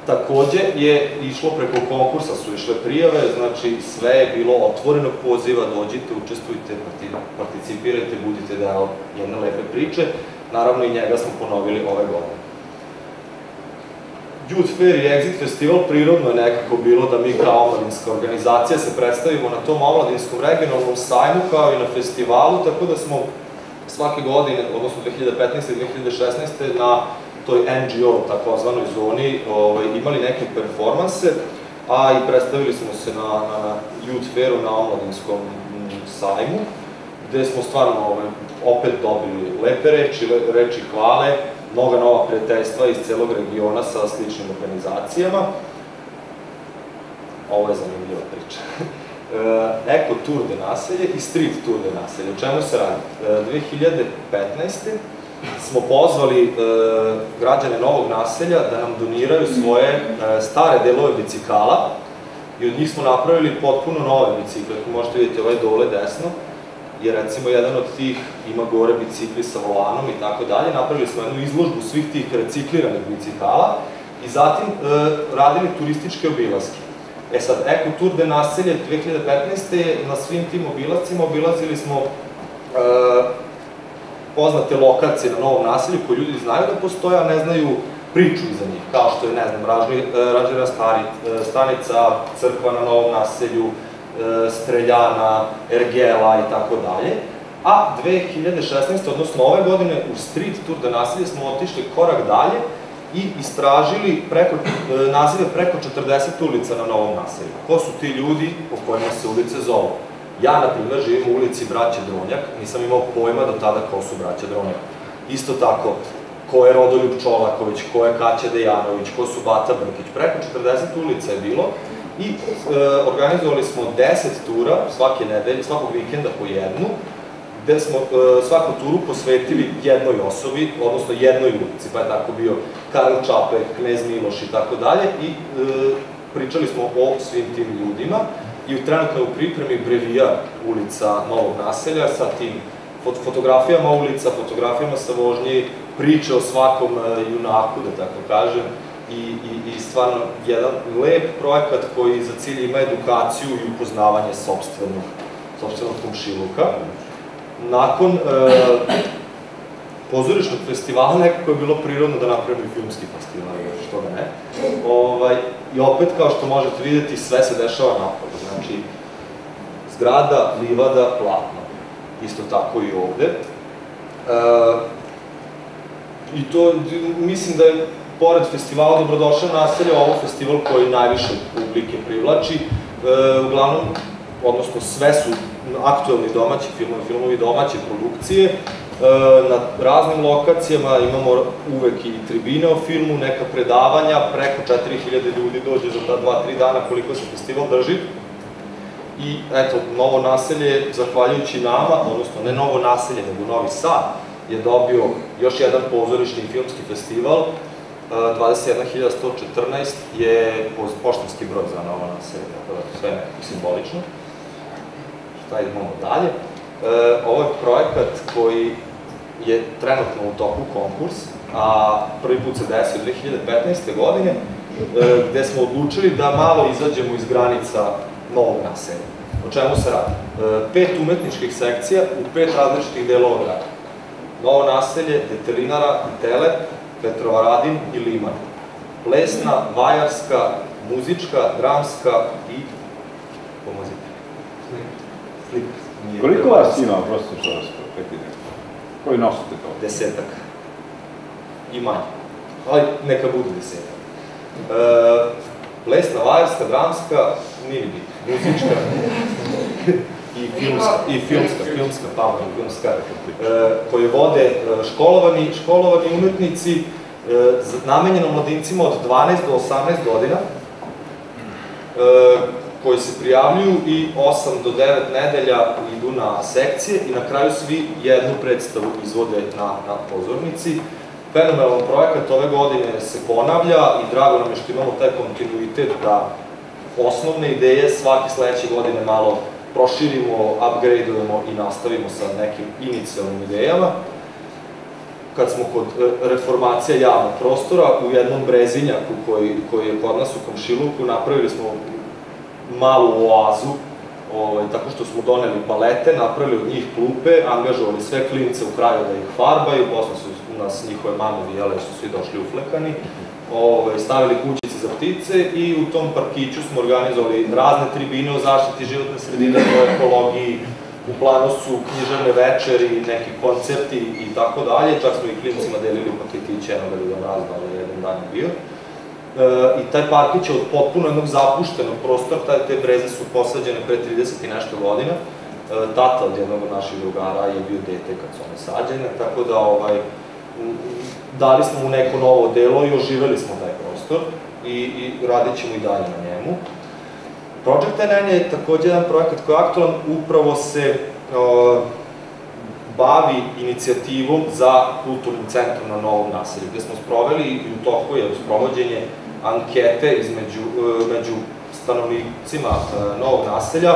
Takođe je išlo preko konkursa, su išle prijave, znači sve je bilo otvorenog poziva, dođite, učestvujte, participirajte, budite deo jedne lepe priče. Naravno i njega smo ponovili ove godine. Youth Fair i Exit festival prirodno je nekako bilo da mi kao omladinska organizacija se predstavimo na tom omladinskom regionalnom sajmu kao i na festivalu, tako da smo svake godine, odnosno 2015. i 2016. na toj NGO takozvanoj zoni imali neke performanse, a i predstavili smo se na Youth Fairu na omladinskom sajmu, gde smo stvarno opet dobili lepe reči, reči hvale, mnoga nova prijateljstva iz celog regiona sa sličnim organizacijama. Ovo je zanimljiva priča. Eko Tour de Naselje i Street Tour de Naselje. O čemu se radi? 2015. smo pozvali građane Novog Naselja da nam doniraju svoje stare delove bicikala i od njih smo napravili potpuno nove bicikle. Možete vidjeti ovaj dole desno, jer recimo jedan od tih ima gore bicikli sa volanom i tako dalje. Napravili smo jednu izložbu svih tih recikliranih bicikala i zatim radili turističke obilaske. E sad, Eko Tour de Naselje 2015. na svim tim obilazcima obilazili smo poznate lokacije na Novom Naselju koje ljudi znaju da postoje, a ne znaju priču iza njih, kao što je, ne znam, Rađena stanica, crkva na Novom Naselju, Streljana, Ergela i tako dalje. A 2016. odnosno ove godine u Street Tour de Naselje smo otišli korak dalje i istražili naselje preko 40 ulica na Novom Naselju. Ko su ti ljudi po kojima se ulice zovu? Ja, na primer, živim u ulici Brat će Dronjak, nisam imao pojma do tada ko su Brat će Dronjak. Isto tako, ko je Rodoljub Čolaković, ko je Kaća Dejanović, ko su Bata Brkić, preko 40 ulica je bilo i organizovali smo 10 tura svake nedelje, svakog vikenda po jednu, gde smo svaku turu posvetili jednoj osobi, odnosno jednoj ulici, pa je tako bio Karel Čapek, Knez Miloš i tako dalje i pričali smo o svim tim ljudima. I trenutno je u pripremi brevijar ulica Novog Naselja sa tim fotografijama ulica, fotografijama sa vožnje, priče o svakom junaku, da tako kažem, i stvarno jedan lep projekat koji za cilj ima edukaciju i upoznavanje sopstvenog komšiluka. Nakon pozorišnog festivala nekako je bilo prirodno da napravimo i filmski festival, što da ne. I opet, kao što možete vidjeti, sve se dešava napolju. Znači, zgrada, livada, platno. Isto tako i ovde. I to, mislim da je, pored festivala Dobrodošla naselja, ovo festival koji najviše publike privlači. Uglavnom, odnosno sve su aktuelni domaći filmovi, filmovi domaće produkcije. Na raznim lokacijama imamo uvek i tribine o filmu, neka predavanja, preko 4000 ljudi dođe za ta 2-3 dana koliko se festival drži. I eto, Novo Naselje, zahvaljujući nama, odnosno ne Novo Naselje, nego Novi Sad, je dobio još jedan pozorišni filmski festival, 21.114 je poštanski broj za Novo Naselje, sve nekako simbolično. Šta imamo dalje? Ovo je projekat koji je trenutno u toku konkurs, a prvi put se desio 2015. godine, gde smo odlučili da malo izađemo iz granica Novog Naselja. O čemu se radi? 5 umetničkih sekcija u 5 različitih delova grada. Novo Naselje, Detelinara, Tele, Petrovaradin i Liman. Plesna, vajarska, muzička, dramska i... pomozite. Slika. Koliko vas ima, prosto što vas prepitam? Koji nosite to? 10-ak. I manje. Ali neka budu 10-ak. Plesna, vajarska, dramska, nije bitno. Muzička i filmska, pametna filmska, koje vode školovani umetnici, namenjeno mladincima od 12 do 18 godina, koji se prijavljuju i 8 do 9 nedelja idu na sekcije i na kraju svi jednu predstavu izvode na pozornici. Fenomenalan projekat ove godine se ponavlja i drago nam je što imamo taj kontinuitet da osnovne ideje svake sledeće godine malo proširimo, upgradeujemo i nastavimo sa nekim inicijalnim idejama. Kad smo kod reformacije javnog prostora, u jednom brezinjaku koji je kod nas u komšiluku, napravili smo malu oazu, tako što smo doneli palete, napravili od njih klupe, angažovali sve klince u kraju da ih farbaju, posle su nas njihove mame vijele jer su svi došli uflekani, stavili kućice za ptice i u tom parkiću smo organizovali razne tribine o zaštiti životne sredine, o ekologiji, u planu su književne večeri, neki koncerti i tako dalje, čak smo i klincima delili u paketiće, jednog da bi razbali, jedan dan je bio. I taj parkić je od potpuno jednog zapuštenog prostora, te breze su posađene pre 30 i nešto godina. Tata od jednog od naših drugara je bio dete kad su one sađene, tako da dali smo mu neko novo delo i oživeli smo taj prostor i radit ćemo i dalje na njemu. Project NN je takođe jedan projekat koji je aktualan, upravo se bavi inicijativom za kulturnim centrom na Novom naselju, gde smo sproveli i u toku je sprovođenje ankete među stanovnicima Novog naselja,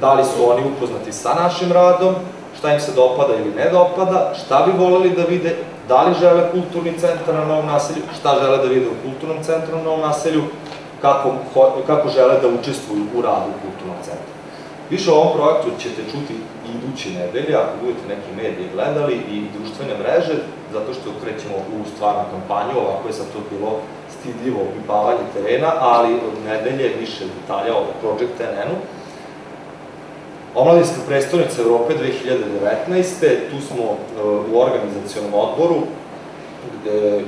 da li su oni upoznati sa našim radom, šta im se dopada ili ne dopada, šta bi voleli da vide, da li žele kulturni centar na Novom naselju, šta žele da vide u kulturnom centru na Novom naselju, kako žele da učestvuju u radu kulturnog centra. Više o ovom projektu ćete čuti i iduće nedelje, ako budete neki medije gledali i društvene mreže, zato što krećemo u stvarnu kampanju, ovako je sad to bilo stidljivo opipavanje terena, ali od nedelje više detalja o Project NN-u. Omladinska prestonica Evrope 2019. Tu smo u organizacionom odboru, gde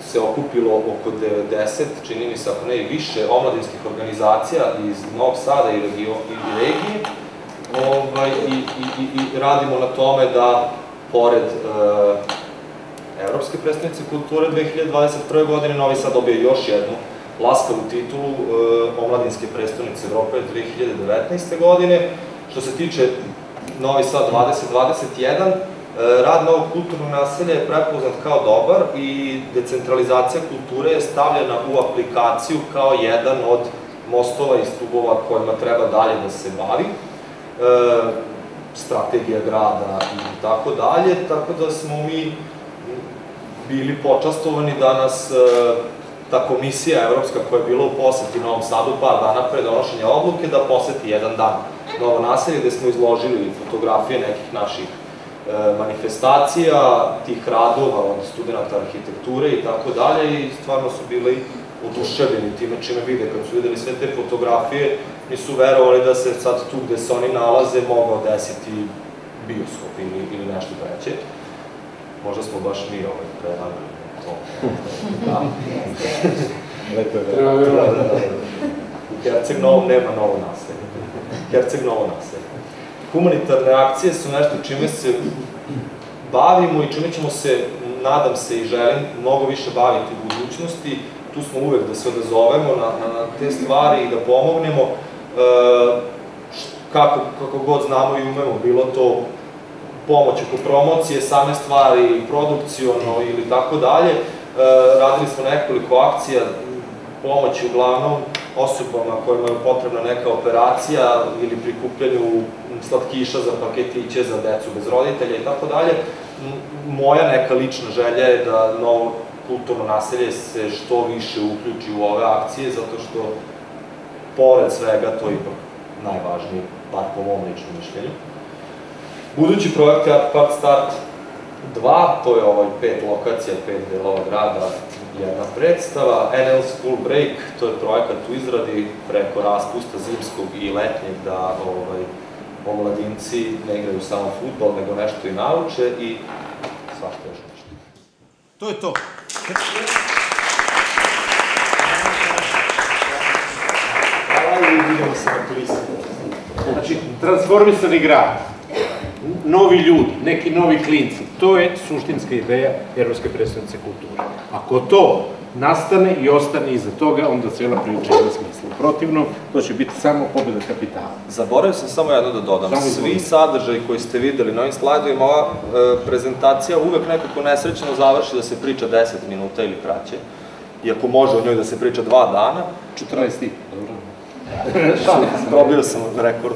se okupilo oko 90, čini mi se ako ne i više, omladinskih organizacija iz Novog Sada i regije i radimo na tome da, pored Evropske prestonice kulture 2021. godine, Novi Sad dobije još jednu laskavu titulu Omladinske prestonice Evrope 2019. godine. Što se tiče Novi Sad 2021, rad novog kulturnog naselja je prepoznat kao dobar i decentralizacija kulture je stavljena u aplikaciju kao jedan od mostova i stubova kojima treba dalje da se bavi, strategija grada i tako dalje, tako da smo mi bili počastovani da nas ta komisija evropska koja je bila u poseti Novom Sadu par dana pre donošenja odluke da poseti jedan dan novo naselje, gde smo izložili fotografije nekih naših manifestacija, tih radova od studenta arhitekture i tako dalje, i stvarno su bili oduševljeni time čime vide. Kad su videli sve te fotografije, nisu verovali da se sad tu gde se oni nalaze mogao desiti bioskop ili nešto treće. Možda smo baš mi prevarili to. U Herceg Novom nema novo naselje. Herceg Novo naselje. Humanitarne akcije su nešto čime se bavimo i čime ćemo se, nadam se i želim, mnogo više baviti u budućnosti. Tu smo uvek da se odazovemo na te stvari i da pomognemo kako god znamo i umemo, bilo to pomoć oko promocije same stvari, produkciono ili tako dalje. Radili smo nekoliko akcija, pomoći uglavnom osobama kojima je potrebna neka operacija ili prikupljanju slatkiša za paketiće za decu bez roditelja i tako dalje. Moja neka lična želja je da novo kulturno naselje se što više uključi u ove akcije, zato što pored svega to je ipak najvažniji, bar po mom ličnom mišljenju. Budući projekt je Art Park Start 2, to je ovaj 5 lokacija, 5 delova grada, jedna predstava. NL School Break, to je projekat u izradi preko raspusta zimskog i letnjeg da omladinci ne igraju samo fudbal, nego nešto i nauče i svašta još nešto. To je to. Hvala i vidimo se na turizmu. Znači, transformisani grad, novi ljudi, neki novi klinci, to je suštinska ideja Evropske prestonice kulture. Ako to nastane i ostane iza toga, onda cijela priča ima smisla. Protivno, to će biti samo pobeda kapitala. Zaboravio sam samo jedno da dodam. Svi sadržaji koji ste videli na ovim slajdovima, ova prezentacija uvek nekako nesrećno završi da se priča 10 minuta ili kraće. iako može o njoj da se priča 2 dana. 14. Probio sam rekord.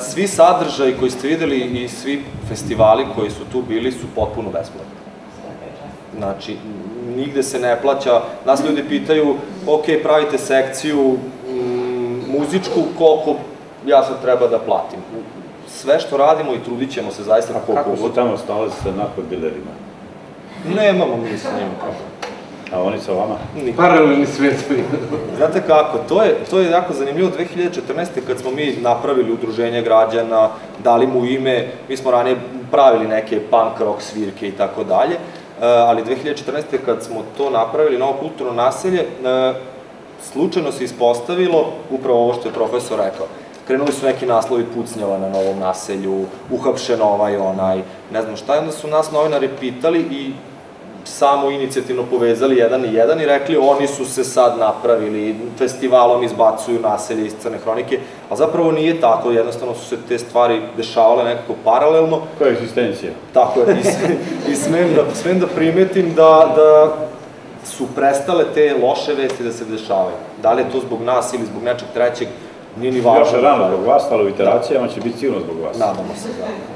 Svi sadržaji koji ste videli i svi festivali koji su tu bili su potpuno besplatni. Znači, nigde se ne plaća. Nas ljudi pitaju, ok, pravite sekciju muzičku, koliko ja sad treba da platim. Sve što radimo i trudit ćemo se zaista na koliko. Kako su tamo stale sa narkobilerima? Nemamo mi sa njima kako. A oni sa vama? Paralelni svijet. Znate kako, to je jako zanimljivo. 2014. kad smo mi napravili udruženje građana, dali mu ime, mi smo ranije pravili neke punk rock svirke i tako dalje, ali 2014. kad smo to napravili, novo kulturno naselje, slučajno se ispostavilo upravo ovo što je profesor rekao. Krenuli su neki naslovi pucnjava na novom naselju, uhapšen ovaj, onaj, ne znam šta, i onda su nas novinari pitali i samo inicijativno povezali jedan i jedan i rekli oni su se sad napravili, festivalom izbacuju naselje iz Crne Hronike, ali zapravo nije tako, jednostavno su se te stvari dešavale nekako paralelno. Koja je egzistencija. Tako je, i smem da primetim da su prestale te loše vesti da se dešavaju. Da li je to zbog nas ili zbog nečeg trećeg, nije ni važno. Još je rano zbog vas, ali u iteracijama će biti sigurno zbog vas. Nadamo se, da.